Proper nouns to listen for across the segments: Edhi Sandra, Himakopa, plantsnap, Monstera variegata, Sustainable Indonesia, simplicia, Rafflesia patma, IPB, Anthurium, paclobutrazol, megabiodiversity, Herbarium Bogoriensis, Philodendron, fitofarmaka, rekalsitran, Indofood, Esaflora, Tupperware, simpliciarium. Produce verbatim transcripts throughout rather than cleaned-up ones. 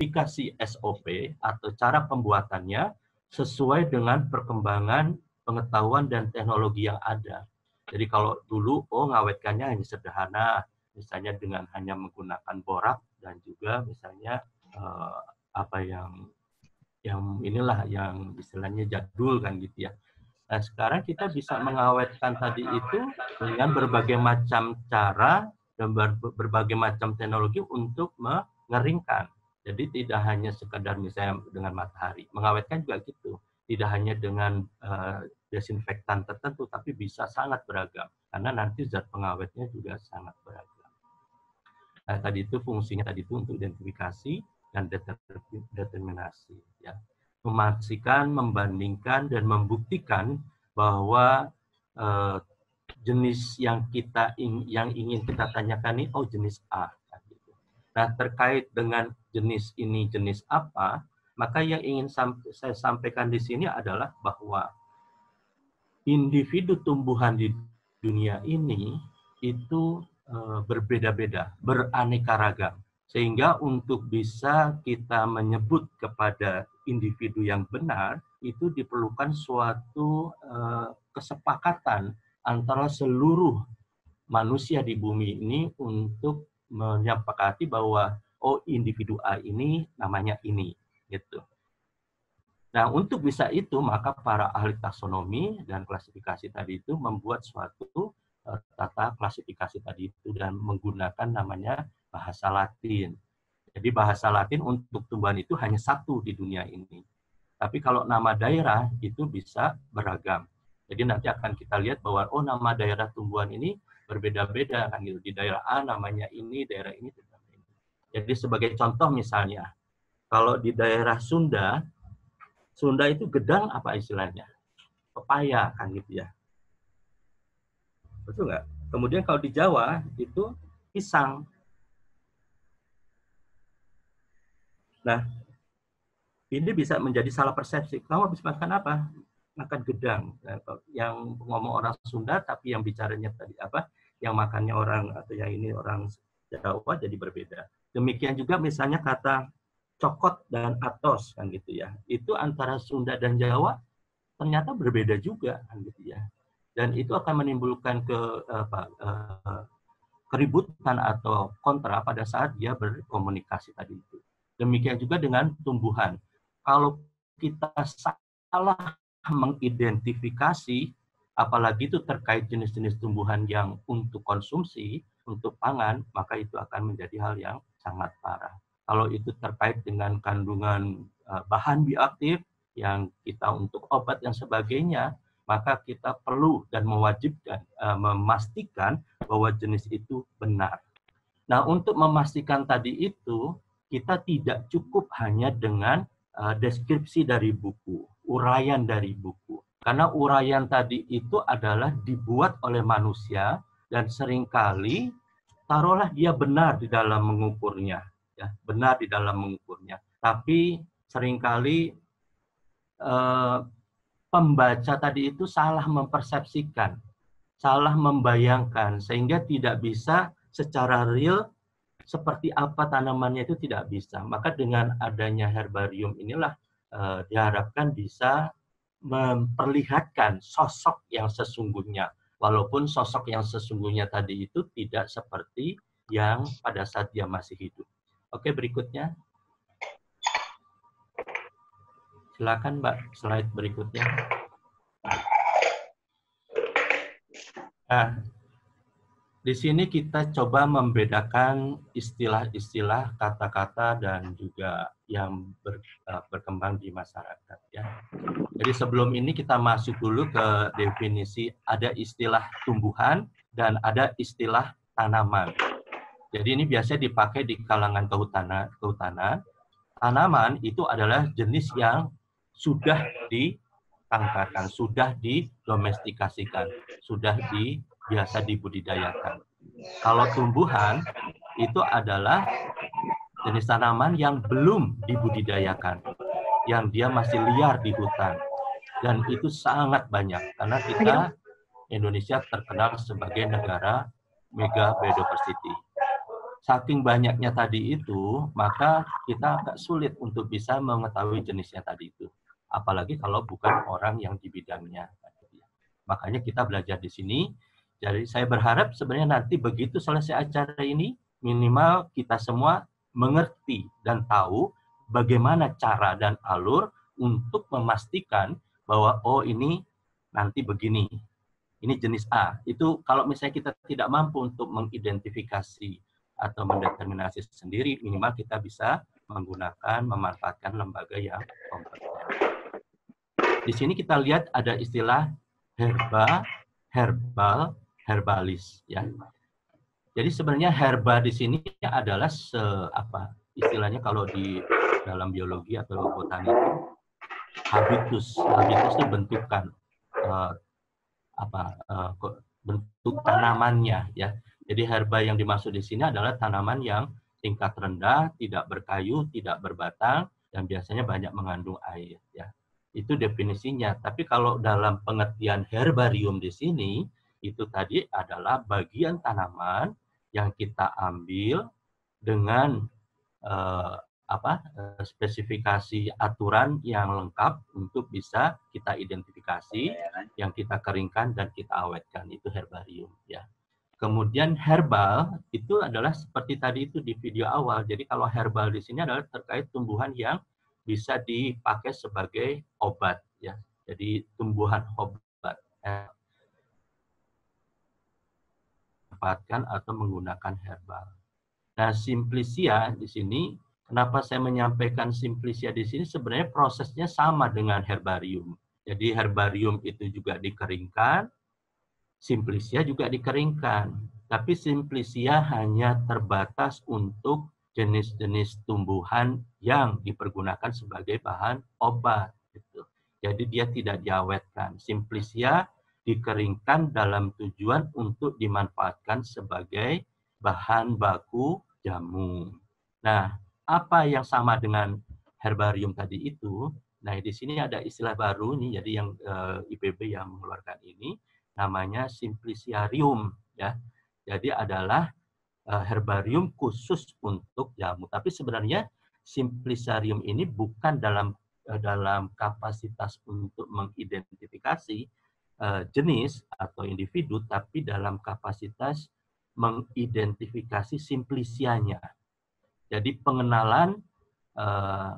spesifikasi S O P atau cara pembuatannya sesuai dengan perkembangan pengetahuan dan teknologi yang ada. Jadi kalau dulu, oh ngawetkannya hanya sederhana, misalnya dengan hanya menggunakan borak dan juga misalnya eh, apa yang yang inilah yang istilahnya jadul kan gitu ya. Nah sekarang kita bisa mengawetkan tadi itu dengan berbagai macam cara dan berbagai macam teknologi untuk mengeringkan. Jadi tidak hanya sekadar misalnya dengan matahari, mengawetkan juga gitu. Tidak hanya dengan uh, desinfektan tertentu, tapi bisa sangat beragam. Karena nanti zat pengawetnya juga sangat beragam. Nah, tadi itu fungsinya tadi itu untuk identifikasi dan determinasi. Ya. Memastikan, membandingkan, dan membuktikan bahwa uh, jenis yang kita in, yang ingin kita tanyakan ini, oh jenis A. Nah, terkait dengan jenis ini jenis apa, maka yang ingin saya sampaikan di sini adalah bahwa individu tumbuhan di dunia ini itu berbeda-beda, beraneka ragam. Sehingga untuk bisa kita menyebut kepada individu yang benar, itu diperlukan suatu kesepakatan antara seluruh manusia di bumi ini untuk menyepakati bahwa oh individu A ini namanya ini. Gitu. Nah, untuk bisa itu, maka para ahli taksonomi dan klasifikasi tadi itu membuat suatu uh, tata klasifikasi tadi itu dan menggunakan namanya bahasa Latin. Jadi bahasa Latin untuk tumbuhan itu hanya satu di dunia ini. Tapi kalau nama daerah itu bisa beragam. Jadi nanti akan kita lihat bahwa oh nama daerah tumbuhan ini berbeda-beda kan gitu. Di daerah A namanya ini, daerah ini, daerah ini. Jadi sebagai contoh misalnya, kalau di daerah Sunda, Sunda itu gedang apa istilahnya? Pepaya kan gitu ya. Betul nggak? Kemudian kalau di Jawa itu pisang. Nah, ini bisa menjadi salah persepsi. Kamu habis makan apa? Makan gedang. Nah, yang ngomong orang Sunda tapi yang bicaranya tadi apa? Yang makannya orang atau yang ini orang Jawa jadi berbeda. Demikian juga misalnya kata cokot dan atos kan gitu ya, itu antara Sunda dan Jawa ternyata berbeda juga kan gitu ya, dan itu akan menimbulkan ke apa, eh, keributan atau kontra pada saat dia berkomunikasi tadi itu. Demikian juga dengan tumbuhan, kalau kita salah mengidentifikasi, apalagi itu terkait jenis-jenis tumbuhan yang untuk konsumsi, untuk pangan, maka itu akan menjadi hal yang sangat parah. Kalau itu terkait dengan kandungan bahan bioaktif yang kita untuk obat dan sebagainya, maka kita perlu dan mewajibkan memastikan bahwa jenis itu benar. Nah, untuk memastikan tadi itu, kita tidak cukup hanya dengan deskripsi dari buku, uraian dari buku. Karena uraian tadi itu adalah dibuat oleh manusia dan seringkali taruhlah dia benar di dalam mengukurnya. Ya, benar di dalam mengukurnya, tapi seringkali eh, pembaca tadi itu salah mempersepsikan, salah membayangkan, sehingga tidak bisa secara real seperti apa tanamannya itu tidak bisa. Maka dengan adanya herbarium inilah eh, diharapkan bisa memperlihatkan sosok yang sesungguhnya, walaupun sosok yang sesungguhnya tadi itu tidak seperti yang pada saat dia masih hidup. Oke, berikutnya. Silakan, Mbak, slide berikutnya. Nah, di sini kita coba membedakan istilah-istilah, kata-kata, dan juga yang ber, berkembang di masyarakat. Ya. Jadi sebelum ini kita masuk dulu ke definisi, ada istilah tumbuhan dan ada istilah tanaman. Jadi ini biasanya dipakai di kalangan kehutanan. Kehutanan, tanaman itu adalah jenis yang sudah ditangkarkan, sudah didomestikasikan, sudah di, biasa dibudidayakan. Kalau tumbuhan itu adalah jenis tanaman yang belum dibudidayakan, yang dia masih liar di hutan. Dan itu sangat banyak, karena kita Indonesia terkenal sebagai negara megabiodiversity. saking banyaknya tadi itu, maka kita agak sulit untuk bisa mengetahui jenisnya tadi itu. Apalagi kalau bukan orang yang di bidangnya. Makanya kita belajar di sini. Jadi saya berharap sebenarnya nanti begitu selesai acara ini, minimal kita semua mengerti dan tahu bagaimana cara dan alur untuk memastikan bahwa oh ini nanti begini. Ini jenis A. Itu kalau misalnya kita tidak mampu untuk mengidentifikasi atau mendeterminasi sendiri, minimal kita bisa menggunakan, memanfaatkan lembaga yang kompeten. Di sini kita lihat ada istilah herba, herbal, herbalis. Ya. Jadi sebenarnya herba di sini adalah se, apa istilahnya kalau di dalam biologi atau botani itu habitus. Habitus itu bentukan. Uh, apa uh, bentuk tanamannya ya. Jadi herba yang dimaksud di sini adalah tanaman yang tingkat rendah, tidak berkayu, tidak berbatang, dan biasanya banyak mengandung air ya. Itu definisinya. Tapi kalau dalam pengertian herbarium di sini itu tadi adalah bagian tanaman yang kita ambil dengan uh, apa uh, spesifikasi aturan yang lengkap untuk bisa kita identifikasi, yang kita keringkan dan kita awetkan, itu herbarium ya. Kemudian herbal itu adalah seperti tadi itu di video awal. Jadi kalau herbal di sini adalah terkait tumbuhan yang bisa dipakai sebagai obat ya. Jadi tumbuhan obat manfaatkan atau menggunakan herbal. Nah, simplicia di sini, kenapa saya menyampaikan simplicia di sini? Sebenarnya prosesnya sama dengan herbarium. Jadi herbarium itu juga dikeringkan, simplicia juga dikeringkan. Tapi simplicia hanya terbatas untuk jenis-jenis tumbuhan yang dipergunakan sebagai bahan obat. Gitu. Jadi dia tidak diawetkan. Simplicia dikeringkan dalam tujuan untuk dimanfaatkan sebagai bahan baku jamu. Nah, apa yang sama dengan herbarium tadi itu? Nah, di sini ada istilah baru nih, jadi yang eh, I P B yang mengeluarkan ini namanya simpliciarium ya. Jadi adalah eh, herbarium khusus untuk jamu. Tapi sebenarnya simpliciarium ini bukan dalam eh, dalam kapasitas untuk mengidentifikasi eh, jenis atau individu, tapi dalam kapasitas mengidentifikasi simplisianya. Jadi pengenalan eh,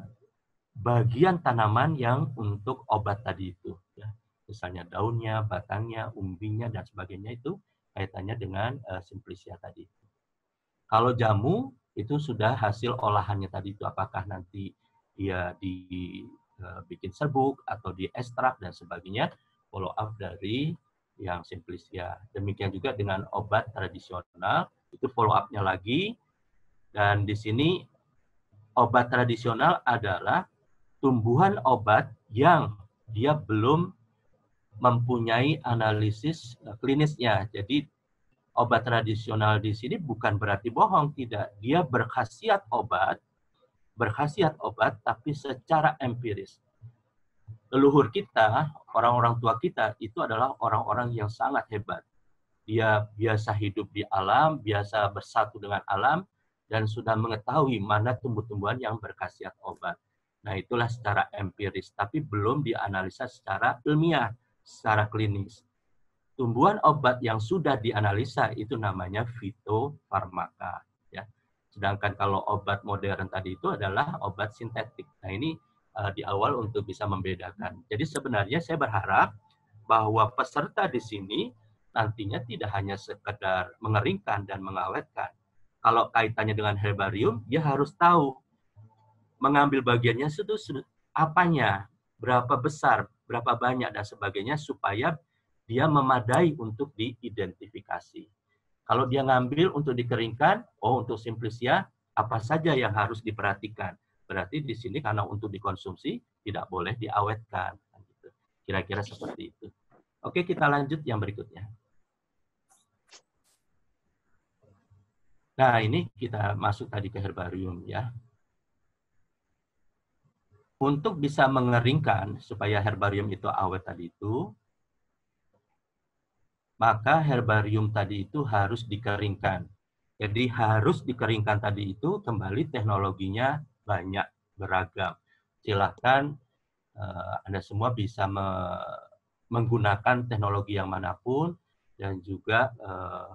bagian tanaman yang untuk obat tadi itu. Ya. Misalnya daunnya, batangnya, umbinya, dan sebagainya itu kaitannya dengan eh, simplicia tadi. Kalau jamu, itu sudah hasil olahannya tadi itu. Apakah nanti dia dibikin eh, serbuk atau di ekstrak dan sebagainya. Follow up dari yang simplicia. Demikian juga dengan obat tradisional. Itu follow up-nya lagi. Dan di sini obat tradisional adalah tumbuhan obat yang dia belum mempunyai analisis klinisnya. Jadi obat tradisional di sini bukan berarti bohong, tidak. Dia berkhasiat obat, berkhasiat obat tapi secara empiris. Leluhur kita, orang-orang tua kita itu adalah orang-orang yang sangat hebat. Dia biasa hidup di alam, biasa bersatu dengan alam, dan sudah mengetahui mana tumbuh-tumbuhan yang berkhasiat obat. Nah, itulah secara empiris, tapi belum dianalisa secara ilmiah, secara klinis. Tumbuhan obat yang sudah dianalisa itu namanya fitofarmaka. Ya. Sedangkan kalau obat modern tadi itu adalah obat sintetik. Nah, ini uh, di awal untuk bisa membedakan. Jadi sebenarnya saya berharap bahwa peserta di sini nantinya tidak hanya sekedar mengeringkan dan mengawetkan. Kalau kaitannya dengan herbarium, dia harus tahu mengambil bagiannya itu apanya, berapa besar, berapa banyak, dan sebagainya, supaya dia memadai untuk diidentifikasi. Kalau dia ngambil untuk dikeringkan, oh untuk simplicia, apa saja yang harus diperhatikan. Berarti di sini karena untuk dikonsumsi, tidak boleh diawetkan. Kira-kira seperti itu. Oke, kita lanjut yang berikutnya. Nah, ini kita masuk tadi ke herbarium ya. Untuk bisa mengeringkan supaya herbarium itu awet tadi itu, maka herbarium tadi itu harus dikeringkan. Jadi harus dikeringkan tadi itu, kembali teknologinya banyak beragam. Silahkan eh, Anda semua bisa me menggunakan teknologi yang manapun dan juga eh,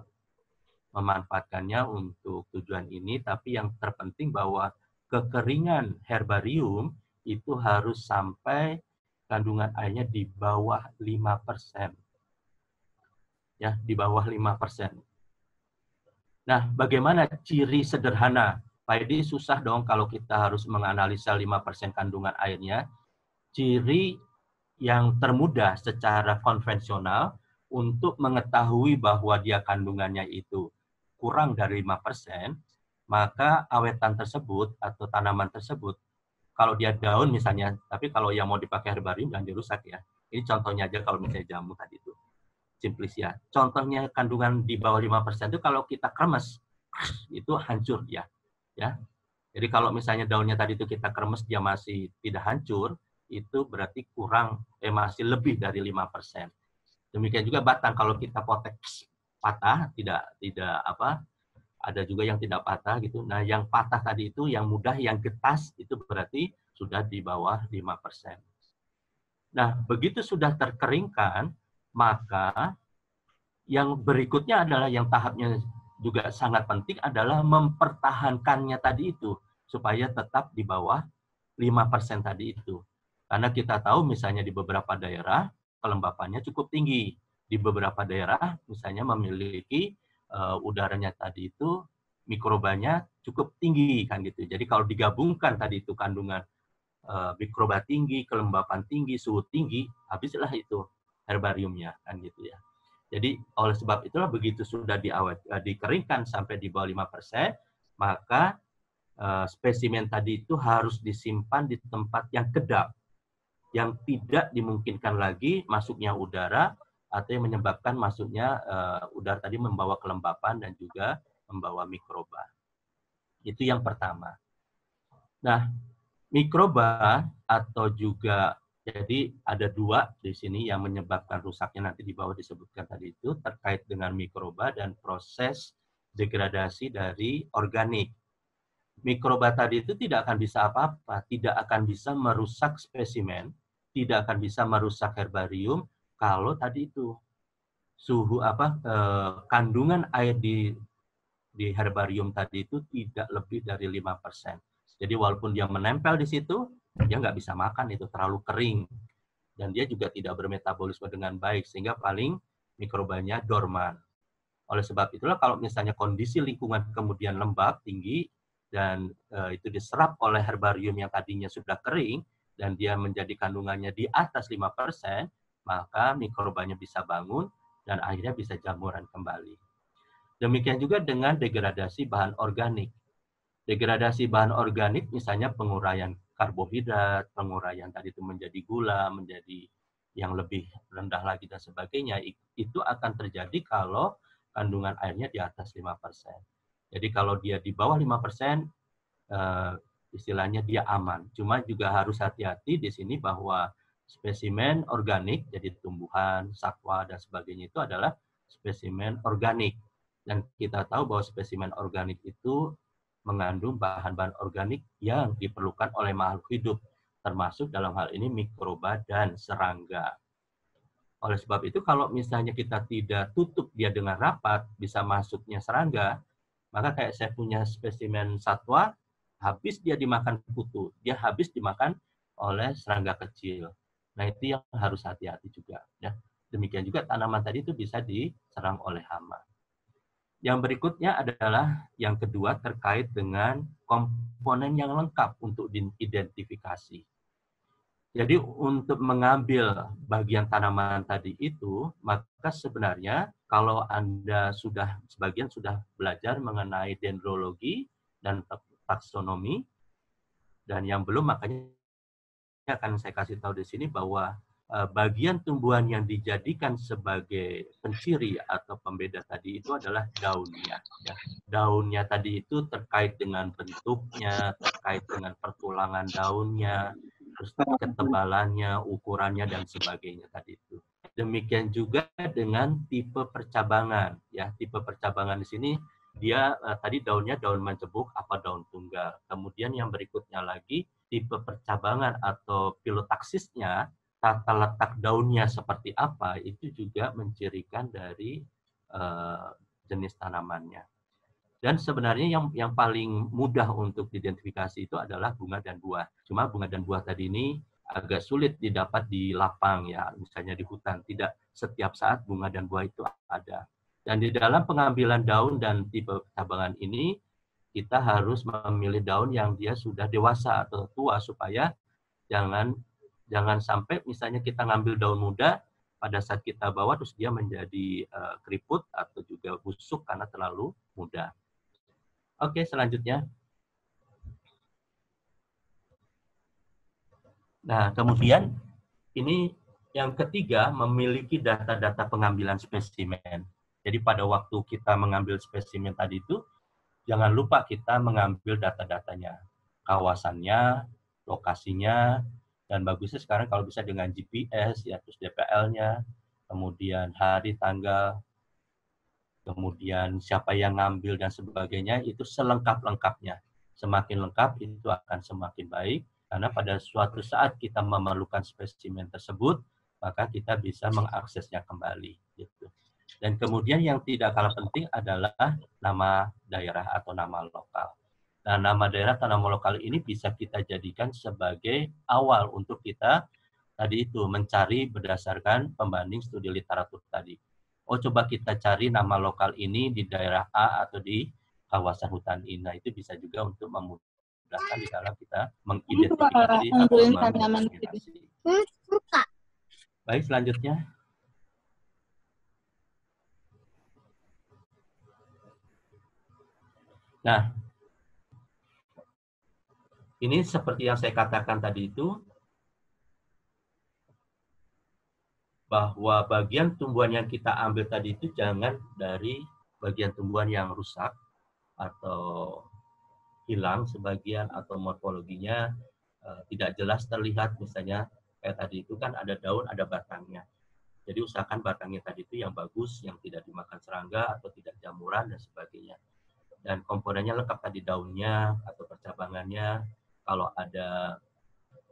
memanfaatkannya untuk tujuan ini. Tapi yang terpenting bahwa kekeringan herbarium itu harus sampai kandungan airnya di bawah lima persen. Ya, di bawah lima persen. Nah, bagaimana ciri sederhana? Pak Edi, susah dong kalau kita harus menganalisa lima persen kandungan airnya. Ciri yang termudah secara konvensional untuk mengetahui bahwa dia kandungannya itu kurang dari lima persen, maka awetan tersebut atau tanaman tersebut, kalau dia daun misalnya, tapi kalau yang mau dipakai herbarium jangan dirusak ya. Ini contohnya aja kalau misalnya jamu tadi itu. Simplis ya. Contohnya kandungan di bawah lima persen itu kalau kita kremes, itu hancur dia. Ya. Jadi kalau misalnya daunnya tadi itu kita kremes dia masih tidak hancur, itu berarti kurang, eh masih lebih dari lima persen. Demikian juga batang kalau kita potek patah, tidak tidak apa, ada juga yang tidak patah gitu. Nah, yang patah tadi itu yang mudah, yang getas itu berarti sudah di bawah lima persen. Nah, begitu sudah terkeringkan, maka yang berikutnya adalah yang tahapnya juga sangat penting adalah mempertahankannya tadi itu supaya tetap di bawah lima persen tadi itu. Karena kita tahu misalnya di beberapa daerah kelembapannya cukup tinggi. Di beberapa daerah misalnya memiliki uh, udaranya tadi itu mikrobanya cukup tinggi kan gitu. Jadi kalau digabungkan tadi itu kandungan uh, mikroba tinggi, kelembapan tinggi, suhu tinggi, habislah itu herbariumnya kan gitu ya. Jadi oleh sebab itulah begitu sudah diawet dikeringkan sampai di bawah lima persen, maka eh, spesimen tadi itu harus disimpan di tempat yang kedap, yang tidak dimungkinkan lagi masuknya udara atau yang menyebabkan masuknya eh, udara tadi membawa kelembapan dan juga membawa mikroba. Itu yang pertama. Nah, mikroba atau juga jadi ada dua di sini yang menyebabkan rusaknya nanti di bawah disebutkan tadi itu terkait dengan mikroba dan proses degradasi dari organik. Mikroba tadi itu tidak akan bisa apa-apa, tidak akan bisa merusak spesimen, tidak akan bisa merusak herbarium kalau tadi itu suhu apa eh, kandungan air di di herbarium tadi itu tidak lebih dari lima persen. Jadi walaupun dia menempel di situ, dia nggak bisa makan, itu terlalu kering. Dan dia juga tidak bermetabolisme dengan baik, sehingga paling mikrobanya dorman. Oleh sebab itulah kalau misalnya kondisi lingkungan kemudian lembab, tinggi, dan e, itu diserap oleh herbarium yang tadinya sudah kering, dan dia menjadi kandungannya di atas lima persen, maka mikrobanya bisa bangun, dan akhirnya bisa jamuran kembali. Demikian juga dengan degradasi bahan organik. Degradasi bahan organik misalnya penguraian karbohidrat, penguraian tadi itu menjadi gula, menjadi yang lebih rendah lagi dan sebagainya, itu akan terjadi kalau kandungan airnya di atas lima persen. Jadi kalau dia di bawah lima persen, eh, istilahnya dia aman. Cuma juga harus hati-hati di sini bahwa spesimen organik, jadi tumbuhan, satwa, dan sebagainya itu adalah spesimen organik. Dan kita tahu bahwa spesimen organik itu mengandung bahan-bahan organik yang diperlukan oleh makhluk hidup, termasuk dalam hal ini mikroba dan serangga. Oleh sebab itu, kalau misalnya kita tidak tutup dia dengan rapat, bisa masuknya serangga, maka kayak saya punya spesimen satwa, habis dia dimakan kutu, dia habis dimakan oleh serangga kecil. Nah, itu yang harus hati-hati juga. Ya. Demikian juga tanaman tadi itu bisa diserang oleh hama. Yang berikutnya adalah yang kedua terkait dengan komponen yang lengkap untuk diidentifikasi. Jadi untuk mengambil bagian tanaman tadi itu, maka sebenarnya kalau Anda sudah sebagian sudah belajar mengenai dendrologi dan taksonomi, dan yang belum makanya akan saya kasih tahu di sini bahwa bagian tumbuhan yang dijadikan sebagai penciri atau pembeda tadi itu adalah daunnya. Daunnya tadi itu terkait dengan bentuknya, terkait dengan pertulangan daunnya, terus ketebalannya, ukurannya, dan sebagainya tadi itu. Demikian juga dengan tipe percabangan. Ya, tipe percabangan di sini dia eh, tadi daunnya daun mancebuk apa daun tunggal. Kemudian yang berikutnya lagi, tipe percabangan atau filotaksisnya, tata letak daunnya seperti apa, itu juga mencirikan dari eh, jenis tanamannya. Dan sebenarnya yang yang paling mudah untuk diidentifikasi itu adalah bunga dan buah. Cuma bunga dan buah tadi ini agak sulit didapat di lapang ya, misalnya di hutan. Tidak setiap saat bunga dan buah itu ada. Dan di dalam pengambilan daun dan tipe cabangan ini, kita harus memilih daun yang dia sudah dewasa atau tua, supaya jangan jangan sampai misalnya kita ngambil daun muda, pada saat kita bawa terus dia menjadi uh, keriput atau juga busuk karena terlalu muda. Oke, selanjutnya. Nah, kemudian ini yang ketiga, memiliki data-data pengambilan spesimen. Jadi pada waktu kita mengambil spesimen tadi itu, jangan lupa kita mengambil data-datanya, kawasannya, lokasinya, dan bagusnya sekarang kalau bisa dengan G P S, ya, terus D P L-nya, kemudian hari, tanggal, kemudian siapa yang ngambil dan sebagainya, itu selengkap-lengkapnya. Semakin lengkap itu akan semakin baik, karena pada suatu saat kita memerlukan spesimen tersebut, maka kita bisa mengaksesnya kembali. Gitu. Dan kemudian yang tidak kalah penting adalah nama daerah atau nama lokal. Nah, nama daerah atau nama lokal ini bisa kita jadikan sebagai awal untuk kita tadi itu mencari berdasarkan pembanding studi literatur tadi. Oh, coba kita cari nama lokal ini di daerah A atau di kawasan hutan ini. Nah, itu bisa juga untuk memudahkan di dalam kita mengidentifikasi atau mendominasi. Baik, selanjutnya. Nah, ini seperti yang saya katakan tadi itu, bahwa bagian tumbuhan yang kita ambil tadi itu jangan dari bagian tumbuhan yang rusak atau hilang sebagian atau morfologinya e, tidak jelas terlihat, misalnya kayak tadi itu kan ada daun, ada batangnya. Jadi usahakan batangnya tadi itu yang bagus, yang tidak dimakan serangga atau tidak jamuran dan sebagainya. Dan komponennya lengkap tadi, daunnya atau percabangannya, kalau ada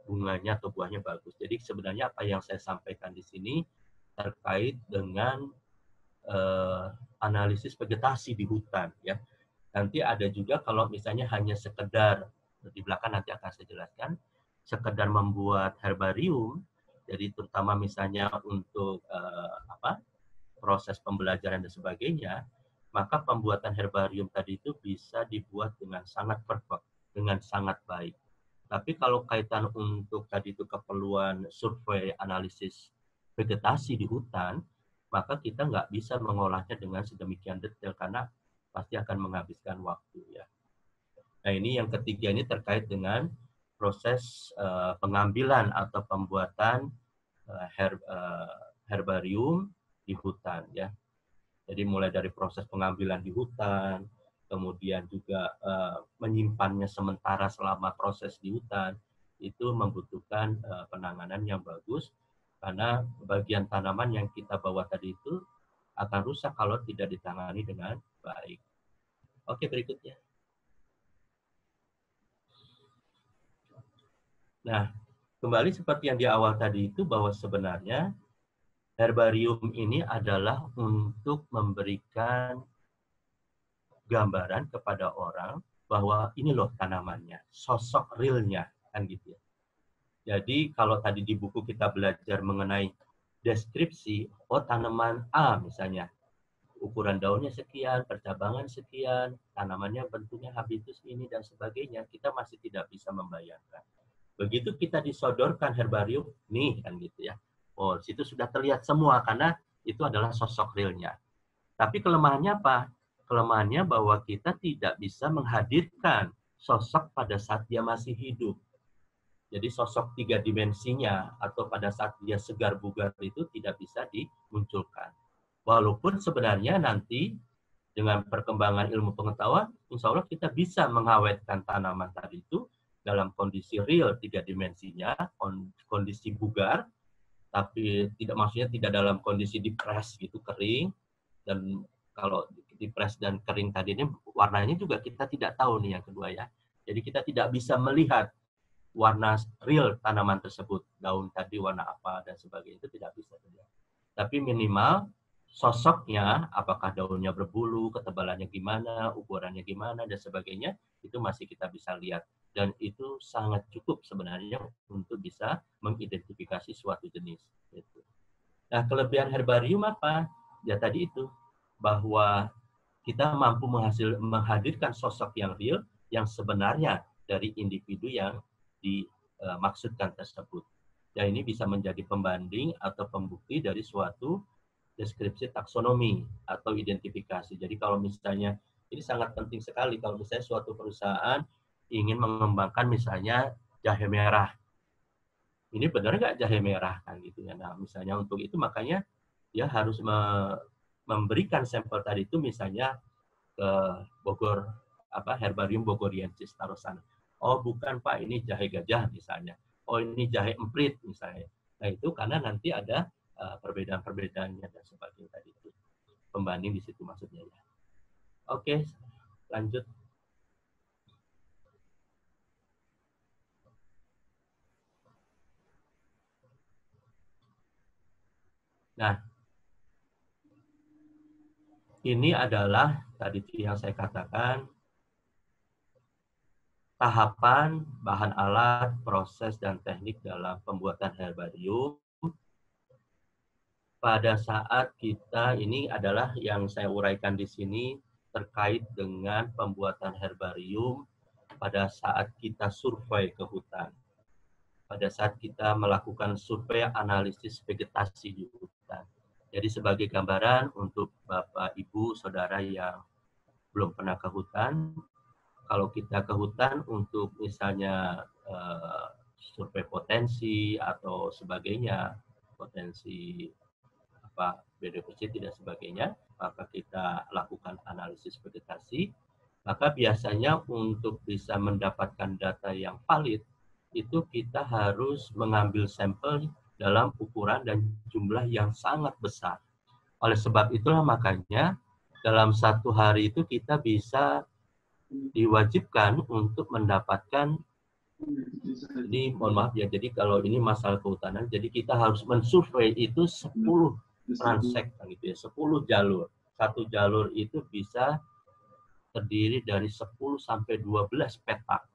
bunganya atau buahnya bagus. Jadi sebenarnya apa yang saya sampaikan di sini terkait dengan eh, analisis vegetasi di hutan ya. Nanti ada juga kalau misalnya hanya sekedar, di belakang nanti akan saya jelaskan, sekedar membuat herbarium, jadi terutama misalnya untuk eh, apa proses pembelajaran dan sebagainya, maka pembuatan herbarium tadi itu bisa dibuat dengan sangat perfect, dengan sangat baik. Tapi kalau kaitan untuk tadi itu keperluan survei analisis vegetasi di hutan, maka kita nggak bisa mengolahnya dengan sedemikian detail karena pasti akan menghabiskan waktu ya. Nah, ini yang ketiga ini terkait dengan proses uh, pengambilan atau pembuatan uh, her, uh, herbarium di hutan ya. Jadi mulai dari proses pengambilan di hutan, kemudian juga uh, menyimpannya sementara selama proses di hutan, itu membutuhkan uh, penanganan yang bagus, karena bagian tanaman yang kita bawa tadi itu akan rusak kalau tidak ditangani dengan baik. Oke, berikutnya. Nah, kembali seperti yang di awal tadi itu, bahwa sebenarnya herbarium ini adalah untuk memberikan gambaran kepada orang bahwa ini loh tanamannya, sosok realnya kan gitu ya. Jadi kalau tadi di buku kita belajar mengenai deskripsi, oh tanaman A misalnya, ukuran daunnya sekian, percabangan sekian, tanamannya bentuknya habitus ini dan sebagainya, kita masih tidak bisa membayangkan. Begitu kita disodorkan herbarium nih kan gitu ya. Oh, situ sudah terlihat semua karena itu adalah sosok realnya. Tapi kelemahannya apa? Kelemahannya bahwa kita tidak bisa menghadirkan sosok pada saat dia masih hidup. Jadi sosok tiga dimensinya atau pada saat dia segar bugar itu tidak bisa dimunculkan. Walaupun sebenarnya nanti dengan perkembangan ilmu pengetahuan, insya Allah kita bisa mengawetkan tanaman tadi itu dalam kondisi real tiga dimensinya, kondisi bugar, tapi tidak maksudnya tidak dalam kondisi dipres gitu kering, dan kalau dipres dan kering tadi ini warnanya juga kita tidak tahu nih yang kedua ya. Jadi kita tidak bisa melihat warna real tanaman tersebut, daun tadi warna apa dan sebagainya itu tidak bisa dilihat. Tapi minimal sosoknya, apakah daunnya berbulu, ketebalannya gimana, ukurannya gimana dan sebagainya itu masih kita bisa lihat. Dan itu sangat cukup sebenarnya untuk bisa mengidentifikasi suatu jenis. Nah, kelebihan herbarium apa? Ya tadi itu, bahwa kita mampu menghasil, menghadirkan sosok yang real, yang sebenarnya dari individu yang dimaksudkan tersebut. Ya, ini bisa menjadi pembanding atau pembukti dari suatu deskripsi taksonomi atau identifikasi. Jadi kalau misalnya, ini sangat penting sekali kalau misalnya suatu perusahaan ingin mengembangkan misalnya jahe merah. Ini benar nggak jahe merah kan gitu ya. Nah, misalnya untuk itu makanya dia harus me memberikan sampel tadi itu misalnya ke Bogor apa Herbarium Bogoriensis taruh sana. Oh, bukan Pak, ini jahe gajah misalnya. Oh, ini jahe emprit misalnya. Nah, itu karena nanti ada uh, perbedaan-perbedaannya dan sebagainya tadi itu. Pembanding di situ maksudnya ya. Oke, lanjut. Nah, ini adalah tadi yang saya katakan tahapan, bahan alat, proses, dan teknik dalam pembuatan herbarium. Pada saat kita, ini adalah yang saya uraikan di sini terkait dengan pembuatan herbarium pada saat kita survei ke hutan. Pada saat kita melakukan survei analisis vegetasi di hutan. Jadi sebagai gambaran untuk Bapak, Ibu, Saudara yang belum pernah ke hutan, kalau kita ke hutan untuk misalnya eh, survei potensi atau sebagainya, potensi apa biodiversity dan sebagainya, maka kita lakukan analisis vegetasi, maka biasanya untuk bisa mendapatkan data yang valid, itu kita harus mengambil sampel dalam ukuran dan jumlah yang sangat besar. Oleh sebab itulah makanya dalam satu hari itu kita bisa diwajibkan untuk mendapatkan, ini mohon maaf ya, jadi kalau ini masalah kehutanan, jadi kita harus mensurvei itu sepuluh transek, gitu ya, sepuluh jalur. Satu jalur itu bisa terdiri dari sepuluh sampai dua belas petak.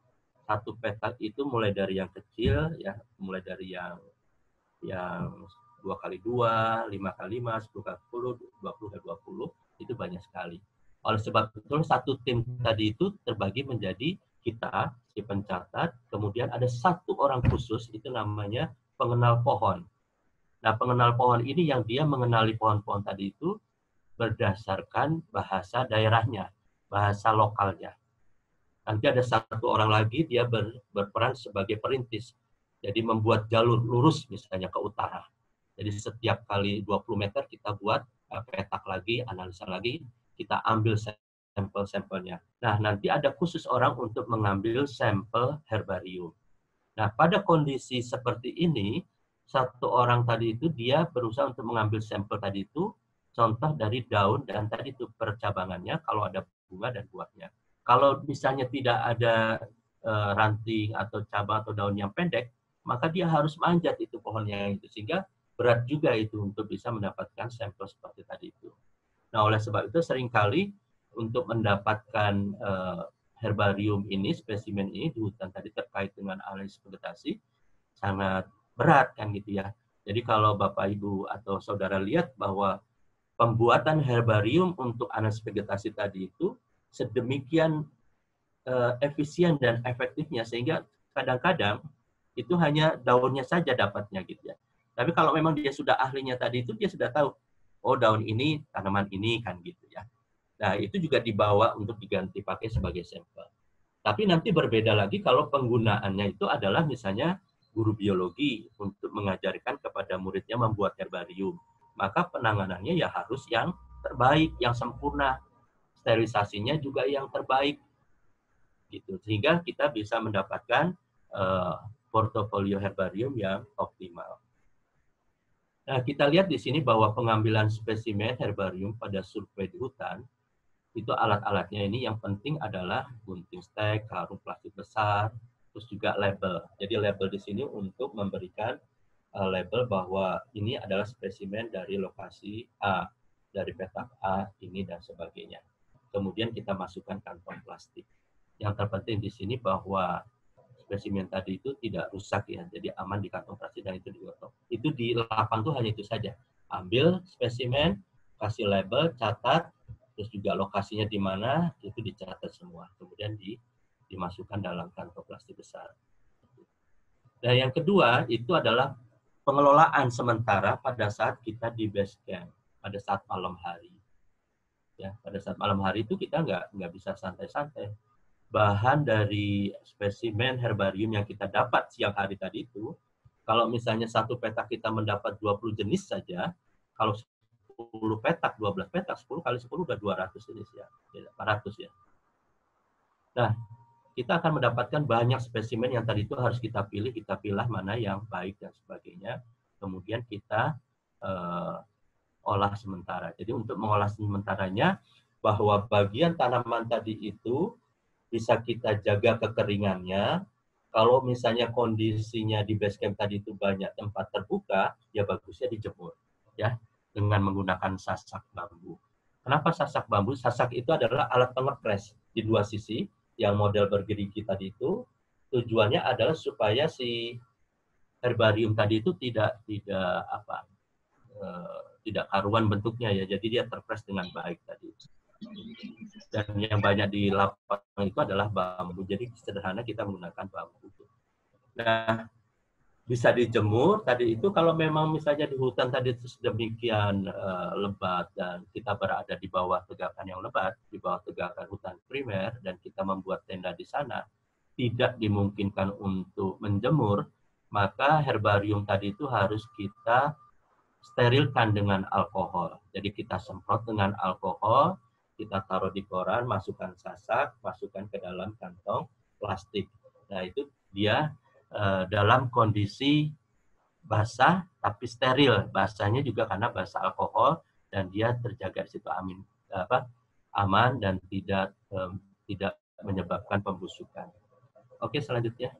Satu petak itu mulai dari yang kecil ya, mulai dari yang yang dua kali dua, lima kali lima, sepuluh kali sepuluh, dua puluh kali dua puluh, itu banyak sekali. Oleh sebab itu satu tim tadi itu terbagi menjadi kita si pencatat, kemudian ada satu orang khusus itu namanya pengenal pohon. Nah, pengenal pohon ini yang dia mengenali pohon-pohon tadi itu berdasarkan bahasa daerahnya, bahasa lokalnya. Nanti ada satu orang lagi, dia ber, berperan sebagai perintis. Jadi membuat jalur lurus misalnya ke utara. Jadi setiap kali dua puluh meter kita buat petak lagi, analisa lagi, kita ambil sampel-sampelnya. Nah, nanti ada khusus orang untuk mengambil sampel herbarium. Nah, pada kondisi seperti ini, satu orang tadi itu dia berusaha untuk mengambil sampel tadi itu, contoh dari daun dan tadi itu percabangannya, kalau ada bunga dan buahnya. Kalau misalnya tidak ada e, ranting atau cabang atau daun yang pendek, maka dia harus manjat itu pohonnya itu. Sehingga berat juga itu untuk bisa mendapatkan sampel seperti tadi itu. Nah, oleh sebab itu seringkali untuk mendapatkan e, herbarium ini, spesimen ini di hutan tadi terkait dengan analisis vegetasi, sangat berat kan gitu ya. Jadi kalau Bapak, Ibu, atau Saudara lihat bahwa pembuatan herbarium untuk analisis vegetasi tadi itu sedemikian uh, efisien dan efektifnya sehingga kadang-kadang itu hanya daunnya saja dapatnya gitu ya. Tapi kalau memang dia sudah ahlinya tadi itu dia sudah tahu, oh daun ini tanaman ini kan gitu ya. Nah, itu juga dibawa untuk diganti pakai sebagai sampel. Tapi nanti berbeda lagi kalau penggunaannya itu adalah misalnya guru biologi untuk mengajarkan kepada muridnya membuat herbarium. Maka penanganannya ya harus yang terbaik, yang sempurna. Sterilisasinya juga yang terbaik, gitu, sehingga kita bisa mendapatkan uh, portofolio herbarium yang optimal. Nah, kita lihat di sini bahwa pengambilan spesimen herbarium pada survei di hutan Itu alat-alatnya ini yang penting adalah gunting stek, karung plastik besar, terus juga label. Jadi label di sini untuk memberikan uh, label bahwa ini adalah spesimen dari lokasi A, dari petak A, ini dan sebagainya. Kemudian kita masukkan kantong plastik. Yang terpenting di sini bahwa spesimen tadi itu tidak rusak ya, jadi aman di kantong plastik dan itu digotong. Itu di lapang tuh hanya itu saja. Ambil spesimen, kasih label, catat, terus juga lokasinya di mana, itu dicatat semua. Kemudian di, dimasukkan dalam kantong plastik besar. Dan yang kedua itu adalah pengelolaan sementara pada saat kita di base camp, pada saat malam hari. Ya, pada saat malam hari itu kita nggak nggak bisa santai-santai. Bahan dari spesimen herbarium yang kita dapat siang hari tadi itu, kalau misalnya satu petak kita mendapat dua puluh jenis saja, kalau sepuluh petak, dua belas petak, sepuluh kali sepuluh udah dua ratus jenis ya, delapan ratus ya. Nah, kita akan mendapatkan banyak spesimen yang tadi itu harus kita pilih, kita pilih mana yang baik dan sebagainya. Kemudian kita eh, olah sementara. Jadi untuk mengolah sementaranya, bahwa bagian tanaman tadi itu bisa kita jaga kekeringannya. Kalau misalnya kondisinya di base camp tadi itu banyak tempat terbuka, ya bagusnya dijemur, ya, dengan menggunakan sasak bambu. Kenapa sasak bambu? Sasak itu adalah alat pengepres di dua sisi, yang model bergerigi tadi itu, tujuannya adalah supaya si herbarium tadi itu tidak tidak apa e, tidak karuan bentuknya ya, jadi dia terpres dengan baik tadi. Dan yang banyak di lapang itu adalah bambu, jadi sederhana kita menggunakan bambu. Nah, bisa dijemur tadi itu kalau memang misalnya di hutan tadi sedemikian uh, lebat dan kita berada di bawah tegakan yang lebat, di bawah tegakan hutan primer, dan kita membuat tenda di sana, tidak dimungkinkan untuk menjemur, maka herbarium tadi itu harus kita sterilkan dengan alkohol. Jadi kita semprot dengan alkohol, kita taruh di koran, masukkan sasak, masukkan ke dalam kantong plastik. Nah, itu dia dalam kondisi basah tapi steril, basahnya juga karena basah alkohol dan dia terjaga di situ amin apa aman dan tidak um, tidak menyebabkan pembusukan. Oke, selanjutnya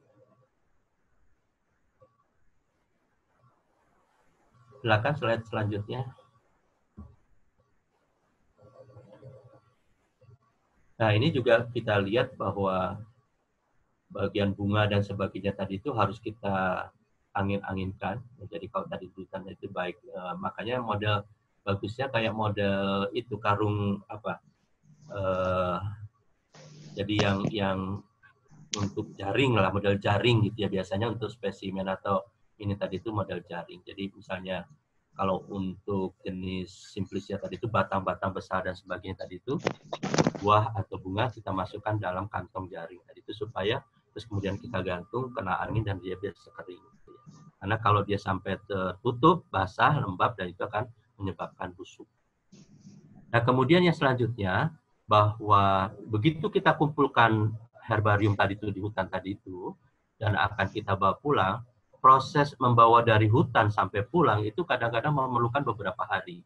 silakan slide selanjutnya. Nah, ini juga kita lihat bahwa bagian bunga dan sebagainya tadi itu harus kita angin-anginkan. Jadi kalau tadi hutan itu baik, e, makanya model bagusnya kayak model itu karung apa? E, jadi yang yang untuk jaring lah, model jaring gitu ya, biasanya untuk spesimen atau ini tadi itu model jaring. Jadi misalnya kalau untuk jenis simplicia tadi itu batang-batang besar dan sebagainya tadi itu, buah atau bunga kita masukkan dalam kantong jaring tadi itu supaya terus kemudian kita gantung kena angin dan dia biasa kering. Karena kalau dia sampai tertutup, basah, lembab, dan itu akan menyebabkan busuk. Nah, kemudian yang selanjutnya, bahwa begitu kita kumpulkan herbarium tadi itu di hutan tadi itu, dan akan kita bawa pulang, proses membawa dari hutan sampai pulang itu kadang-kadang memerlukan beberapa hari.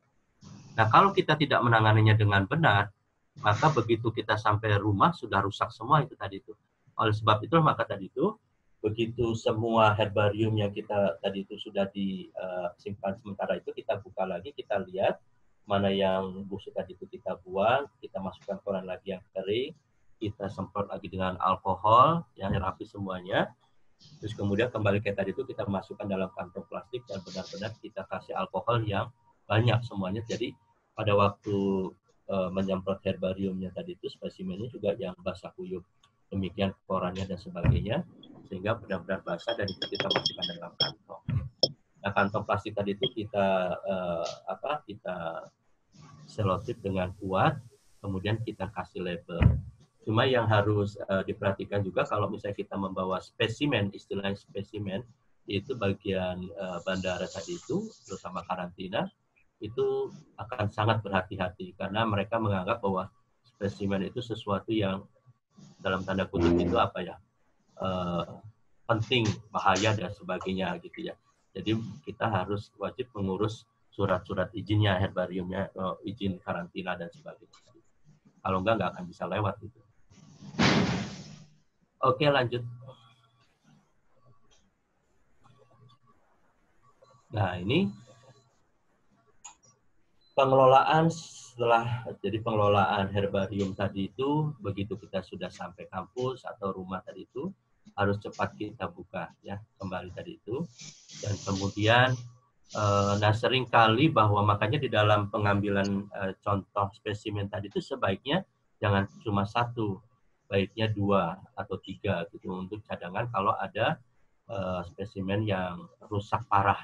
Nah, kalau kita tidak menanganinya dengan benar, maka begitu kita sampai rumah sudah rusak semua itu tadi itu. Oleh sebab itu, maka tadi itu, begitu semua herbarium yang kita tadi itu sudah disimpan uh, sementara itu, kita buka lagi, kita lihat mana yang busuk tadi itu kita buang, kita masukkan koran lagi yang kering, kita semprot lagi dengan alkohol, yang rapi semuanya. Terus kemudian kembali ke tadi itu, kita masukkan dalam kantong plastik dan benar-benar kita kasih alkohol yang banyak semuanya. Jadi pada waktu uh, menyemprot herbariumnya tadi itu, spesimennya juga yang basah kuyup. Demikian korannya dan sebagainya, sehingga benar-benar basah dan itu kita masukkan dalam kantong. Nah, kantong plastik tadi itu kita eh, apa kita selotip dengan kuat, kemudian kita kasih label. Cuma yang harus eh, diperhatikan juga kalau misalnya kita membawa spesimen, istilah spesimen itu bagian eh, bandara tadi itu, terutama karantina, itu akan sangat berhati-hati karena mereka menganggap bahwa spesimen itu sesuatu yang dalam tanda kutip itu apa ya, uh, penting, bahaya dan sebagainya gitu ya. Jadi kita harus wajib mengurus surat-surat izinnya herbariumnya, uh, izin karantina dan sebagainya. Kalau enggak, nggak akan bisa lewat gitu. Oke, lanjut. Nah, ini pengelolaan setelah, jadi pengelolaan herbarium tadi itu, begitu kita sudah sampai kampus atau rumah tadi itu, harus cepat kita buka ya, kembali tadi itu. Dan kemudian, eh, nah seringkali bahwa makanya di dalam pengambilan eh, contoh spesimen tadi itu sebaiknya jangan cuma satu, baiknya dua atau tiga gitu untuk cadangan kalau ada eh, spesimen yang rusak parah.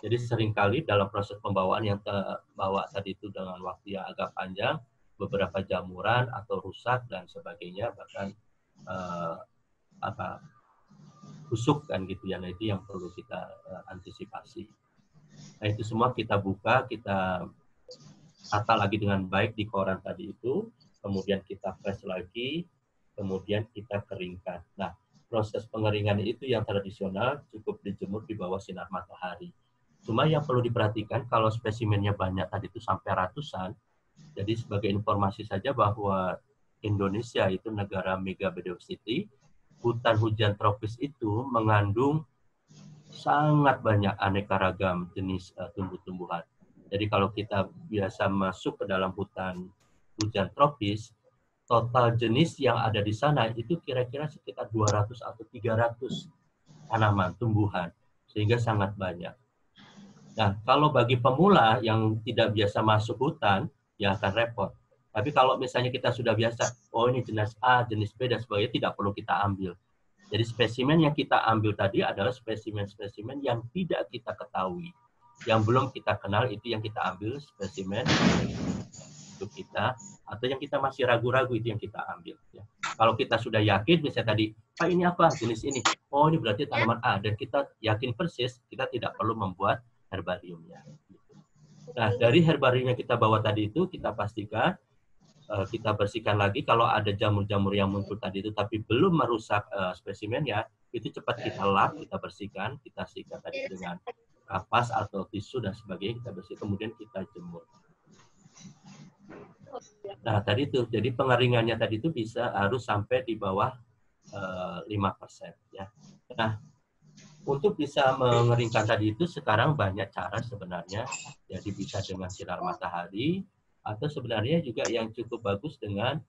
Jadi seringkali dalam proses pembawaan yang terbawa tadi itu dengan waktu yang agak panjang, beberapa jamuran atau rusak dan sebagainya, bahkan eh, apa busuk kan gitu ya, nah itu yang perlu kita eh, antisipasi. Nah itu semua kita buka, kita tata lagi dengan baik di koran tadi itu, kemudian kita press lagi, kemudian kita keringkan. Nah proses pengeringan itu yang tradisional cukup dijemur di bawah sinar matahari. Cuma yang perlu diperhatikan kalau spesimennya banyak tadi itu sampai ratusan. Jadi sebagai informasi saja bahwa Indonesia itu negara mega biodiversity, hutan hujan tropis itu mengandung sangat banyak aneka ragam jenis uh, tumbuh-tumbuhan. Jadi kalau kita biasa masuk ke dalam hutan hujan tropis, total jenis yang ada di sana itu kira-kira sekitar dua ratus atau tiga ratus tanaman tumbuhan, sehingga sangat banyak. Nah, kalau bagi pemula yang tidak biasa masuk hutan, ya akan repot. Tapi kalau misalnya kita sudah biasa, oh ini jenis A, jenis B, dan sebagainya, tidak perlu kita ambil. Jadi spesimen yang kita ambil tadi adalah spesimen-spesimen yang tidak kita ketahui. Yang belum kita kenal, itu yang kita ambil spesimen untuk kita. Atau yang kita masih ragu-ragu, itu yang kita ambil. Ya. Kalau kita sudah yakin, misalnya tadi, ah ini apa jenis ini? Oh ini berarti tanaman A. Dan kita yakin persis, kita tidak perlu membuat herbariumnya. Nah, dari herbarium yang kita bawa tadi itu, kita pastikan, uh, kita bersihkan lagi. Kalau ada jamur-jamur yang muncul tadi itu, tapi belum merusak uh, spesimennya, itu cepat kita lap, kita bersihkan, kita sikat tadi dengan kapas atau tisu dan sebagainya, kita bersih, kemudian kita jemur. Nah, tadi itu, jadi pengeringannya tadi itu bisa harus sampai di bawah uh, lima persen. Ya. Nah, untuk bisa mengeringkan tadi itu sekarang banyak cara sebenarnya. Jadi bisa dengan sinar matahari atau sebenarnya juga yang cukup bagus dengan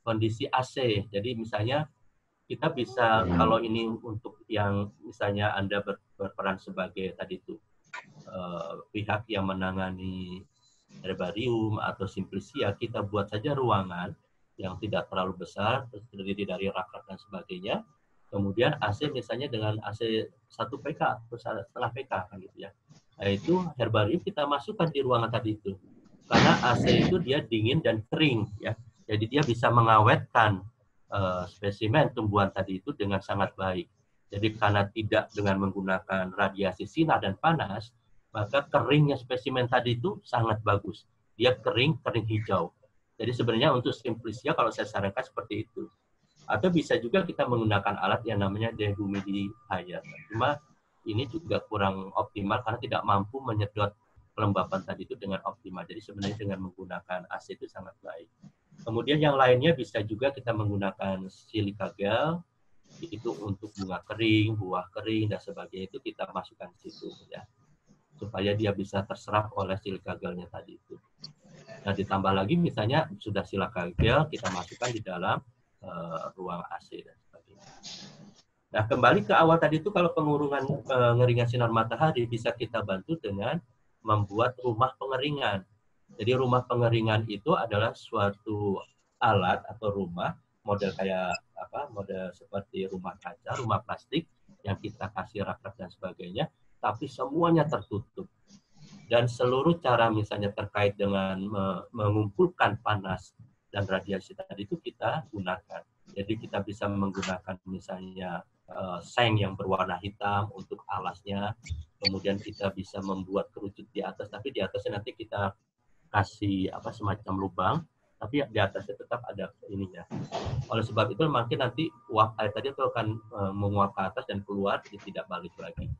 kondisi A C. Jadi misalnya kita bisa kalau ini untuk yang misalnya Anda ber, berperan sebagai tadi itu eh, pihak yang menangani herbarium atau simplicia, kita buat saja ruangan yang tidak terlalu besar, terdiri dari rak-rak dan sebagainya. Kemudian A C misalnya dengan A C satu P K atau setengah P K kan gitu ya. Nah, itu herbarium kita masukkan di ruangan tadi itu. Karena A C itu dia dingin dan kering ya. Jadi dia bisa mengawetkan uh, spesimen tumbuhan tadi itu dengan sangat baik. Jadi karena tidak dengan menggunakan radiasi sinar dan panas, maka keringnya spesimen tadi itu sangat bagus. Dia kering, kering hijau. Jadi sebenarnya untuk simplicia kalau saya sarankan seperti itu. Atau bisa juga kita menggunakan alat yang namanya dehumidifier. Cuma ini juga kurang optimal karena tidak mampu menyedot kelembapan tadi itu dengan optimal. Jadi sebenarnya dengan menggunakan A C itu sangat baik. Kemudian yang lainnya bisa juga kita menggunakan silika gel. Itu untuk bunga kering, buah kering, dan sebagainya itu kita masukkan ke situ. Ya. Supaya dia bisa terserap oleh silika gelnya tadi itu. Nah ditambah lagi misalnya sudah silika gel kita masukkan di dalam Uh, ruang A C dan sebagainya. Nah kembali ke awal tadi itu kalau pengurungan pengeringan sinar matahari bisa kita bantu dengan membuat rumah pengeringan. Jadi rumah pengeringan itu adalah suatu alat atau rumah model kayak apa model seperti rumah kaca, rumah plastik yang kita kasih rak-rak dan sebagainya, tapi semuanya tertutup dan seluruh cara misalnya terkait dengan me mengumpulkan panas dan radiasi tadi itu kita gunakan. Jadi kita bisa menggunakan misalnya uh, seng yang berwarna hitam untuk alasnya, kemudian kita bisa membuat kerucut di atas, tapi di atasnya nanti kita kasih apa semacam lubang, tapi di atasnya tetap ada ininya. Oleh sebab itu mungkin nanti uap air tadi itu akan uh, menguap ke atas dan keluar, jadi tidak balik lagi.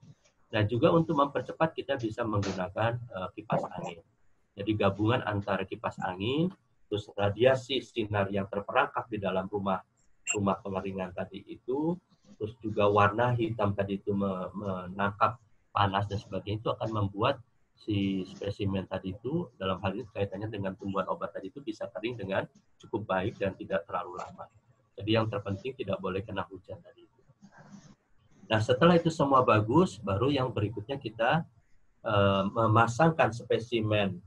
Dan juga untuk mempercepat kita bisa menggunakan uh, kipas angin. Jadi gabungan antara kipas angin terus radiasi sinar yang terperangkap di dalam rumah rumah pengeringan tadi itu, terus juga warna hitam tadi itu menangkap panas dan sebagainya, itu akan membuat si spesimen tadi itu, dalam hal ini kaitannya dengan tumbuhan obat tadi itu, bisa kering dengan cukup baik dan tidak terlalu lama. Jadi yang terpenting tidak boleh kena hujan tadi itu. Nah, setelah itu semua bagus, baru yang berikutnya kita uh, memasangkan spesimen